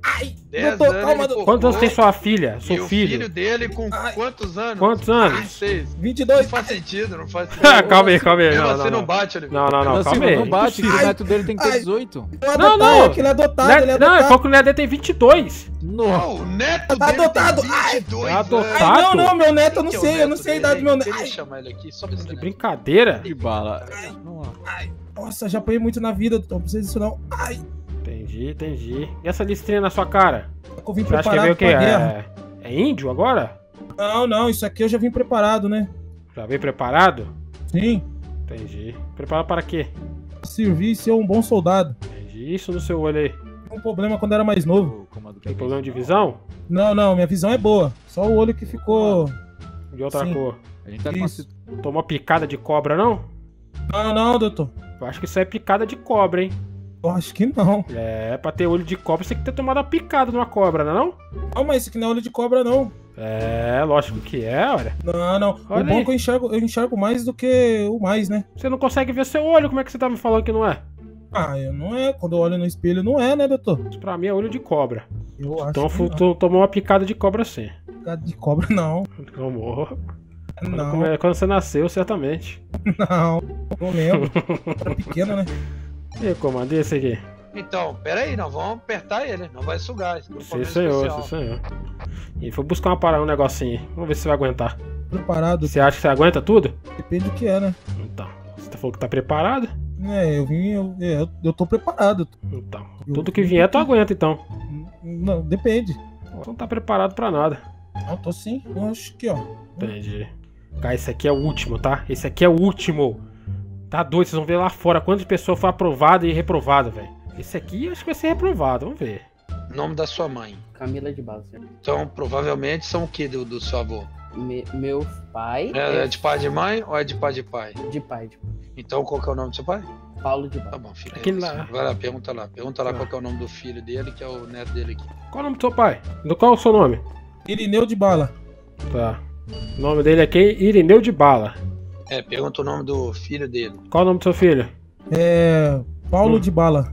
Ai, doutor, calma, doutor. Quantos anos tem sua filha? Seu filho? O filho dele com quantos anos? 26. 22. Não faz sentido, não faz sentido. calma aí. Você não bate, Oliveira. Não, calma aí. Não bate, o neto dele tem que ter 18. Não. Ele é adotado, ele é adotado. Não, só que o neto dele tem 22. Não, o neto dele tem 22. Adotado? Não, meu neto, eu não sei a idade do meu neto. Deixa eu chamar ele aqui, só pra você. Que brincadeira. De Bala. Ai, nossa, já apanhei muito na vida, doutor. Não precisa disso não. Ai. Entendi. E essa listrinha na sua cara? Eu vim preparado pra guerra. É índio agora? Não, isso aqui eu já vim preparado, né? Já vem preparado? Sim. Entendi. Preparado para quê? Servir e ser um bom soldado. Entendi. Isso no seu olho aí. Um problema quando era mais novo. Tem problema de visão? Não, não. Minha visão é boa. Só o olho que ficou... de outra cor. A gente tá com... Tomou picada de cobra, não? Não, não, doutor. Eu acho que isso é picada de cobra, hein? Eu acho que não. É, pra ter olho de cobra, você tem que ter tomado uma picada numa cobra, não é não? Não, mas isso aqui não é olho de cobra, não. É, lógico que é, olha. Não, não. Olha o bom aí. Que eu enxergo mais do que o mais, né? Você não consegue ver seu olho, como é que você tá me falando que não é? Ah, eu não é. Quando eu olho no espelho, não é, né, doutor? Isso pra mim é olho de cobra. Eu acho então tomou uma picada de cobra, sim. Picada de cobra, não. Tomou. Não. Quando você nasceu, certamente. Não, não lembro. Era pequeno, né? E aí, comando, e esse aqui? Então, pera aí, nós vamos apertar ele, não vai sugar. Sim, senhor, sim, senhor. E foi buscar uma parada, um negocinho aí. Vamos ver se você vai aguentar. Preparado. Você acha que você aguenta tudo? Depende do que é, né? Então, você falou que tá preparado? É, eu vim, eu tô preparado. Então, tudo que vier, tu aguenta, então. Não, depende. Tu não tá preparado pra nada. Não, tô sim. Eu acho que, ó. Entendi. Cara, esse aqui é o último, tá? Esse aqui é o último. Tá doido, vocês vão ver lá fora quantas pessoas foram aprovadas e reprovadas, velho. Esse aqui acho que vai ser reprovado, vamos ver. Nome da sua mãe? Camila de Base. Então, provavelmente são o que do seu avô? Meu pai... É de pai de mãe ou é de pai de pai? De pai de pai. Então, qual que é o nome do seu pai? Paulo de Base. Tá bom, filho. Aquele lá. Vai lá, pergunta lá. Pergunta lá qual que é o nome do filho dele, que é o neto dele aqui. Qual é o nome do seu pai? Qual é o seu nome? Irineu de Bala. Tá. O nome dele aqui é Irineu de Bala. É, pergunta o nome do filho dele. Qual é o nome do seu filho? É... Paulo de Bala.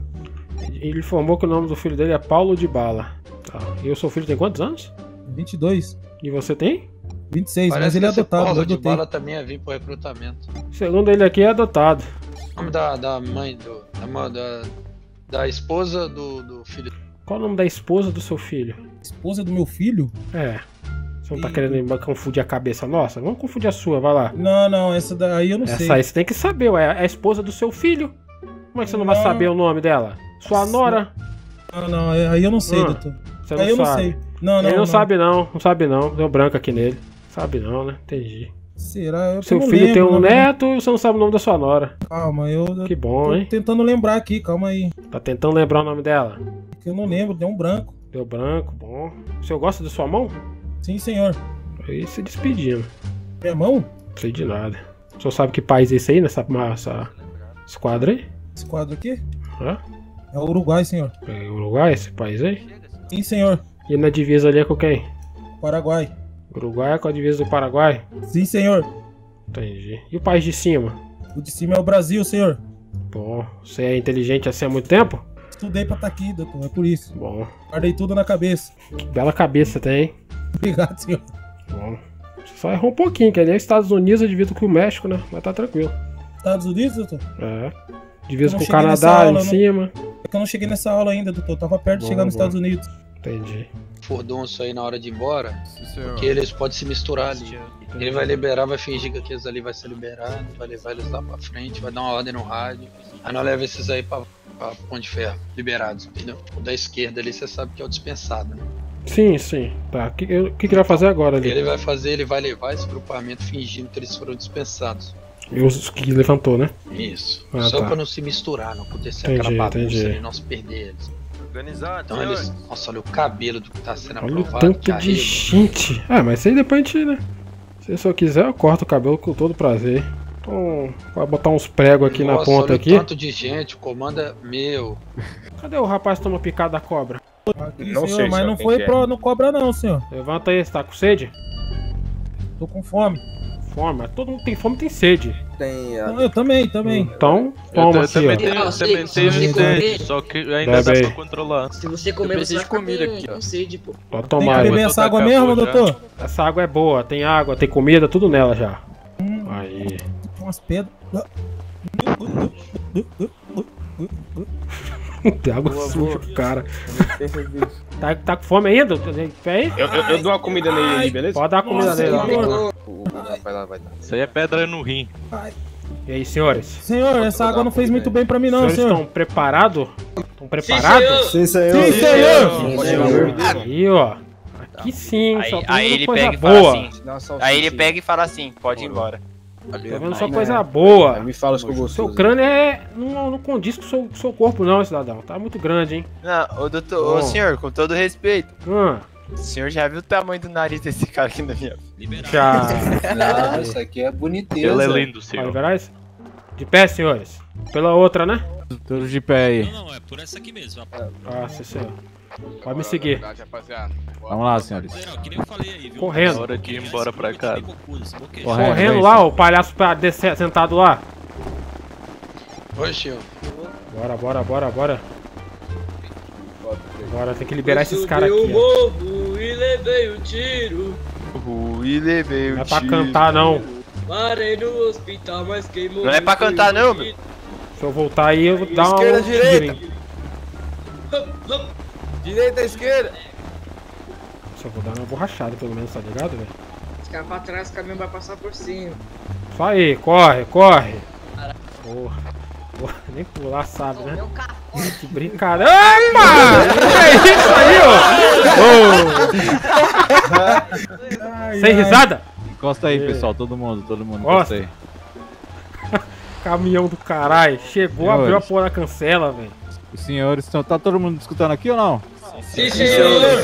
Ele informou que o nome do filho dele é Paulo de Bala. Tá. E o seu filho tem quantos anos? 22. E você tem? 26, parece mas ele é adotado. Paulo de Bala também é vir pro recrutamento. Segundo ele aqui, é adotado. O nome da mãe do... Da esposa do filho. Qual é o nome da esposa do seu filho? Esposa do meu filho? É. Você não tá querendo confundir a cabeça nossa? Vamos confundir a sua, vai lá. Não, não, essa daí eu não sei. Essa aí você tem que saber, ué. É a esposa do seu filho. Como é que você não vai saber o nome dela? Sua nora? Não, não, aí eu não sei, doutor. Você não aí sabe. Eu não sei. Não, não, ele não sabe não, não sabe não. Deu branco aqui nele. Sabe não, né? Entendi. Será? Eu seu filho lembro, tem um neto e você não sabe o nome da sua nora. Calma, eu que bom, tô tentando lembrar aqui, calma aí. Tá tentando lembrar o nome dela? Eu não lembro, deu um branco. Deu branco, bom. O senhor gosta da sua mão? Sim, senhor. Aí se despedindo. Minha mão? Não sei de nada. O senhor sabe que país é esse aí, nessa esse quadro aí? Esse quadro aqui? Hã? É o Uruguai, senhor. É o Uruguai, esse país aí? Sim, senhor. E na divisa ali é com quem? Paraguai. Uruguai é com a divisa do Paraguai? Sim, senhor. Entendi. E o país de cima? O de cima é o Brasil, senhor. Bom, você é inteligente assim há muito tempo? Estudei pra estar aqui, doutor, é por isso. Bom. Guardei tudo na cabeça. Que bela cabeça você tem, hein? Obrigado, senhor. Bom, você só errou um pouquinho, que ali é Estados Unidos, eu divido com o México, né? Mas tá tranquilo. Estados Unidos, doutor? É. Divido com o Canadá aula, em cima. É que eu não cheguei nessa aula ainda, doutor. Eu tava perto de chegar nos Estados Unidos. Entendi. Furdunço aí na hora de ir embora, porque eles podem se misturar ali. Ele vai liberar, vai fingir que aqueles ali vai ser liberado, vai levar eles lá pra frente, vai dar uma ordem no rádio. Aí nós leva esses aí pra Ponte de Ferro, liberados, entendeu? O da esquerda ali, você sabe que é o dispensado, né? Sim, sim. Tá. O que ele vai fazer agora ali? Ele vai fazer, ele vai levar esse grupamento fingindo que eles foram dispensados. E os que levantou, né? Isso. Ah, só pra não se misturar, não acontecer aquela bagunça ali, não se perder eles. Então eles... Nossa, olha o cabelo do que tá sendo aprovado. Olha o tanto de gente. Ah, mas isso aí depois a gente, né? Se eu quiser, eu corto o cabelo com todo prazer. Então, vai botar uns pregos aqui na ponta aqui. Olha o tanto de gente, o comando é meu. Cadê o rapaz que toma picada da cobra? Aqui, não senhor, sei, mas não foi no cobra não, senhor. Levanta aí, você tá com sede? Tô com fome. Fome? Todo mundo tem fome, tem sede. Tem, eu também. Então, toma aqui, ó. Eu também tenho sede, só que ainda dá pra controlar. Se você comer, você vai comer aqui, ó. Pode tomar. Tem que beber essa água mesmo, doutor? Essa água é boa, tem água, tem comida, tudo nela já. Aí. Umas pedras. Tem água suja, cara. Tá com fome ainda? Eu dou uma comida nele, beleza? Pode dar uma comida nele lá. Isso aí é pedra no rim. E aí, senhores? Senhor, essa água não fez muito bem pra mim, não, senhor. Vocês estão preparados? Estão preparados? Sim, senhor. Sim, senhor. Aí, ó. Aqui sim, só tem coisa boa. Aí ele pega e fala assim, pode ir embora. Tá vendo só coisa boa. Me fala que eu gostei. Seu crânio não condiz com o seu corpo, não, cidadão. Tá muito grande, hein? Não, ô, doutor, ô senhor, com todo respeito. O senhor já viu o tamanho do nariz desse cara aqui na minha vida? Já. Não, isso aqui é boniteza. Ele é lindo, senhor. Liberar isso? De pé, senhores. Pela outra, né? Tudo de pé aí. Não, é por essa aqui mesmo. Ah, sim, senhor. Pode me seguir. Vamos lá, senhores. Correndo. Hora de ir embora pra casa. Correndo lá, o palhaço sentado lá. Oi, senhor. Bora, bora, bora, bora. Agora tem que liberar esses caras aqui. E levei o tiro. Não é pra cantar, não. Parei no hospital, mas quem morreu. Não é pra cantar, não, meu. Se eu voltar aí, eu vou dar uma. Esquerda, direita. Direita, esquerda. Só vou dar uma borrachada, pelo menos, tá ligado, velho? Se ficar pra trás, o caminho vai passar por cima. Isso aí, corre, corre. Porra. Porra, nem pular sabe, né? Que brincadeira. É isso aí, ó! Oh. Ai, sem risada? Encosta aí, pessoal, todo mundo, encosta aí. Caminhão do caralho, chegou, senhores. Abriu a porra da cancela, velho. Os senhores estão. Tá todo mundo escutando aqui ou não? Sim, senhor!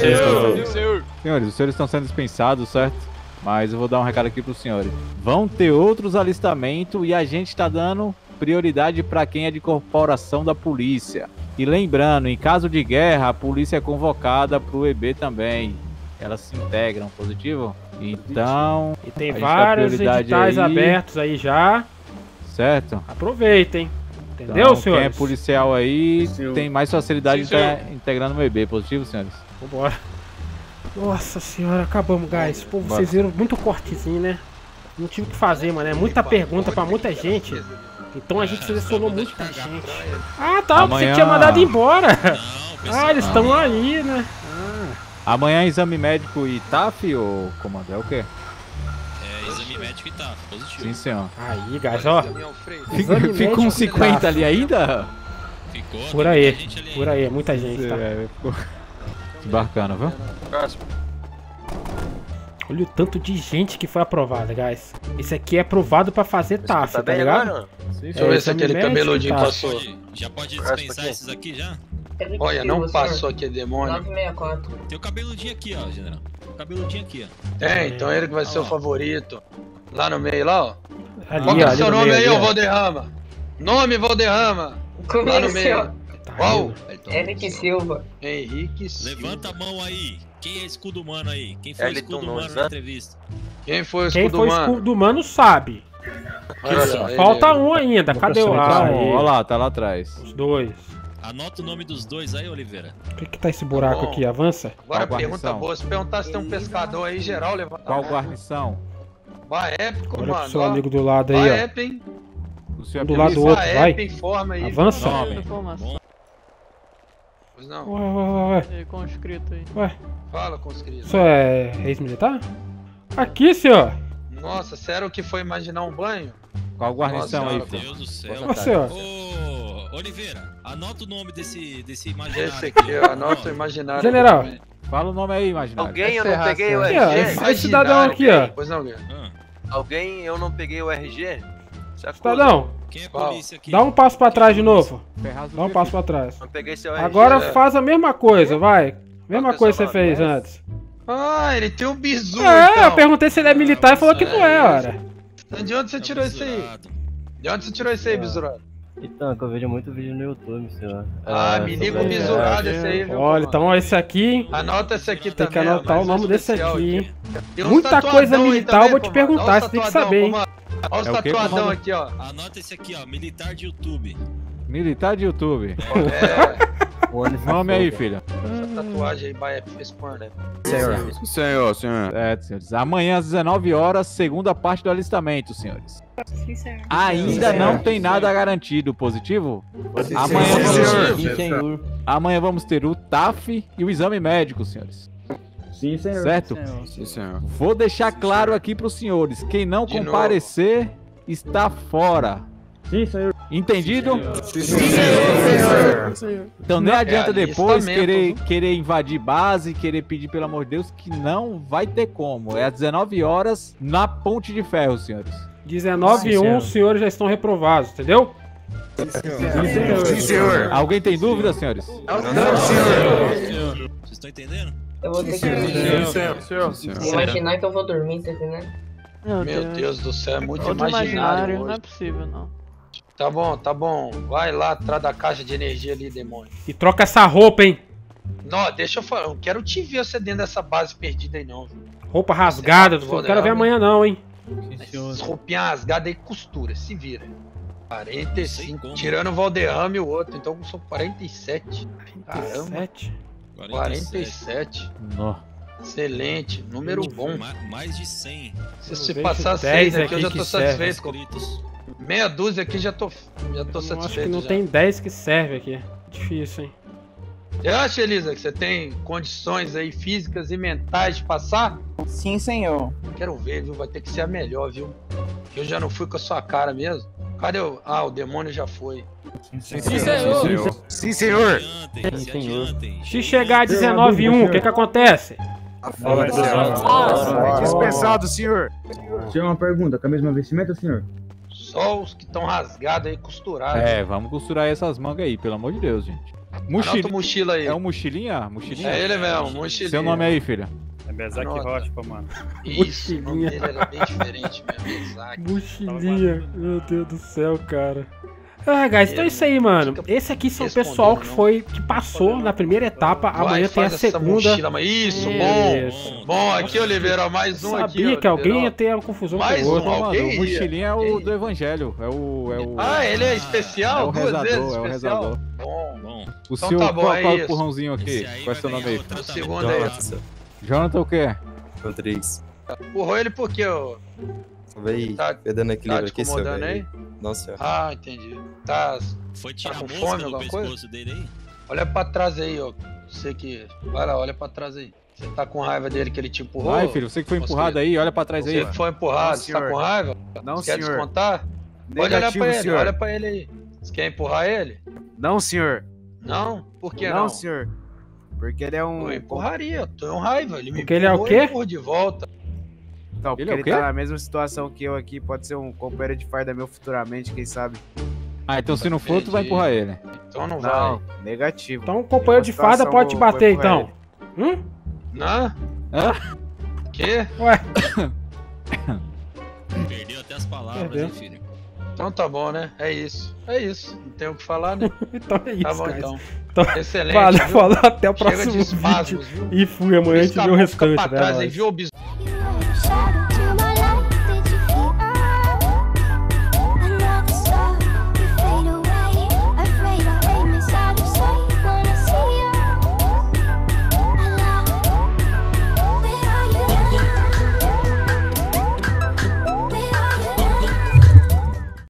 Senhores, os senhores estão sendo dispensados, certo? Mas eu vou dar um recado aqui pros senhores. Vão ter outros alistamentos e a gente tá dando prioridade para quem é de corporação da polícia. E lembrando, em caso de guerra, a polícia é convocada pro EB também. Elas se integram, positivo? Então. E tem vários editais abertos aí já. Certo? Aproveitem. Entendeu, então, senhores? Quem é policial aí tem mais facilidade de estar integrando o EB. Positivo, senhores? Vambora. Nossa senhora, acabamos, guys. Pô, vocês viram muito cortezinho, né? Não tive o que fazer, mano. É muita pergunta pra muita gente. Então a gente selecionou muita gente. Ah, tá. Amanhã... Você tinha mandado embora. Ah, eles estão aí, né? Amanhã é exame médico e TAF, ou comando? É o quê? É, exame médico e TAF, positivo. Sim, senhor. Aí, guys, ó. Ficou uns 50 ali ainda? Ficou. Por aí, por aí. Muita gente, tá? Que bacana, viu? Próximo. Olha o tanto de gente que foi aprovada, guys. Esse aqui é aprovado pra fazer TAF, tá ligado? Deixa eu ver se aquele cabeludinho passou. Já pode dispensar esses aqui já? Olha, não passou aqui, demônio. 964. Tem o cabeludinho aqui, ó, general. O cabeludinho aqui, ó. É, então ele que vai ser o favorito. Lá no meio, lá, ó. Qual que é o seu nome aí, ô Valderrama? Nome, Valderrama. Lá no meio. Qual? Henrique Silva. Henrique Silva. Levanta a mão aí. Quem é escudo humano aí? Quem foi o escudo humano na entrevista? Quem foi o escudo humano? Quem foi o escudo humano sabe. Falta um ainda. Cadê o lá? Olha lá, tá lá atrás. Os dois. Anota o nome dos dois aí, Oliveira. O que que tá esse buraco aqui? Avança? Agora pergunta boa. Se perguntar se tem um pescador aí, geral, levanta. Qual guarnição? Baépico, mano. Olha pro seu amigo do lado aí, ó. Baépico, hein? Um do lado do outro, vai. Avança. Pois não. Ué. Conscrito aí. Ué. Fala, conscrito. Isso é ex-militar? Aqui, senhor. Nossa, sério que foi imaginar um banho? Qual guarnição aí, filho? Meu Deus do céu. Ô, senhor. Ô, Oliveira, anota o nome desse imaginário. Esse aqui, eu anoto o imaginário. General. Também. Fala o nome aí, imaginário. Alguém eu não peguei o RG? Esse cidadão aqui, ó. Pois não, alguém eu não peguei o RG? Cidadão, dá um passo pra trás de novo. Dá um passo pra trás. Agora faz a mesma coisa, vai. Mesma coisa que você fez antes. Ah, ele tem um bizu. É, eu perguntei se ele é militar e falou que não é, ora. De onde você tirou isso aí? De onde você tirou isso aí, bizurado? Então, que eu vejo muito vídeo no YouTube, senhor. Ah, menino bizurado esse aí, viu? Olha, então esse aqui. Anota esse aqui também. Tem que anotar o nome desse aqui. Muita coisa militar eu vou te perguntar, você tem que saber, hein? Olha os tatuadão aqui, ó. Anota esse aqui, ó. Militar de YouTube. Militar de YouTube. O nome aí, filha. Essa tatuagem aí vai expor, né? Senhor. É, senhores. Amanhã às 19 horas, segunda parte do alistamento, senhores. Sim, senhor. Ainda não tem nada garantido, positivo? Amanhã vamos ter o TAF e o exame médico, senhores. Sim, senhor. Certo? Sim, senhor. Vou deixar claro aqui para os senhores. Quem não comparecer está fora. Sim, senhor. Entendido? Sim, senhor. Então nem adianta depois querer invadir base, querer pedir, pelo amor de Deus, que não vai ter como. É às 19 horas na Ponte de Ferro, senhores. 19 e 1, os senhores já estão reprovados, entendeu? Sim, senhor. Sim, senhor. Alguém tem dúvida, senhores? Não, senhor. Vocês estão entendendo? Eu vou ter que imaginar que eu vou dormir, tá entendendo? Meu Deus do céu, é muito imaginário hoje. Não é possível, não. Tá bom, tá bom. Vai lá atrás da caixa de energia ali, demônio. E troca essa roupa, hein? Não, deixa eu falar. Eu quero te ver você dentro dessa base perdida aí, não. Viu? Roupa rasgada, não quero ver amanhã, não, hein? Roupinha rasgada e costura, se vira. 45, tirando o Valderrama e o outro, então são 47. Caramba. 47. Nó. Excelente, número bom. Mais de 100. Se você passar 10 aqui, eu já tô satisfeito. Meia dúzia aqui já tô satisfeito. Acho que não tem 10 que serve aqui. Difícil, hein? Você acha, Elisa, que você tem condições aí físicas e mentais de passar? Sim, senhor. Quero ver, viu? Vai ter que ser a melhor, viu? Eu já não fui com a sua cara mesmo. Cadê o... Ah, o demônio já foi. Sim, senhor. Sim, senhor. Se chegar a 19-1, o que que acontece? É dispensado, senhor. Senhor, uma pergunta. Com a mesma vestimenta, senhor? Só os que estão rasgados aí, costurados. É, vamos costurar essas mangas aí, pelo amor de Deus, gente. Anota mochila aí. É um mochilinha? Mochilinha? É ele mesmo, mochilinha. Seu nome aí, filha? É Bezak Rocha, mano. Isso, o nome dele era bem diferente mesmo, Bezak. Mochilinha, meu Deus do céu, cara. Ah, guys, então é isso aí, mano. Esse aqui são o pessoal que passou na primeira etapa. Amanhã tem a segunda. Mochila, isso, bom. Bom, aqui, Oliveira, mais um aqui. Sabia que alguém ia ter uma confusão com o outro, mano. O mochilinha é o do Evangelho. Ah, ele é especial? Duas vezes especial. O então seu, tá bom, qual o empurrãozinho aqui? Qual é o seu nome aí? O segundo é esse. Jonathan o quê? Rodrigues. Empurrou ele por quê, ô? Tá perdendo equilíbrio aqui, seu velho. Nossa. Ah, entendi. Foi tirar com fome, alguma coisa? Dele aí? Olha pra trás aí, ó. Você que... Vai lá, olha pra trás aí. Você tá com raiva dele que ele te empurrou? Vai, filho, você que foi empurrado aí, olha pra trás aí. Você que foi empurrado, você tá com raiva? Não, senhor. Quer descontar? Pode olhar pra ele, olha pra ele aí. Você quer empurrar ele? Não, senhor. Não, por que não? Não, senhor. Porque ele é um... Eu empurraria, eu tô com raiva. Ele me empurrou, ele empurrou de volta. Então, porque ele tá na mesma situação que eu aqui. Pode ser um companheiro de farda meu futuramente, quem sabe. Ah, então se não for, tu vai empurrar ele. Então não vai. Negativo. Então um companheiro de farda pode te bater, então. Hum? Não? Hã? Quê? Ué? Perdeu até as palavras, hein, filho? Então tá bom, né? É isso. Não tem o que falar, né? Então é isso, tá bom, então. Excelente. Valeu, falou, até o próximo vídeo. E fui, amanhã a gente vê o restante, velho.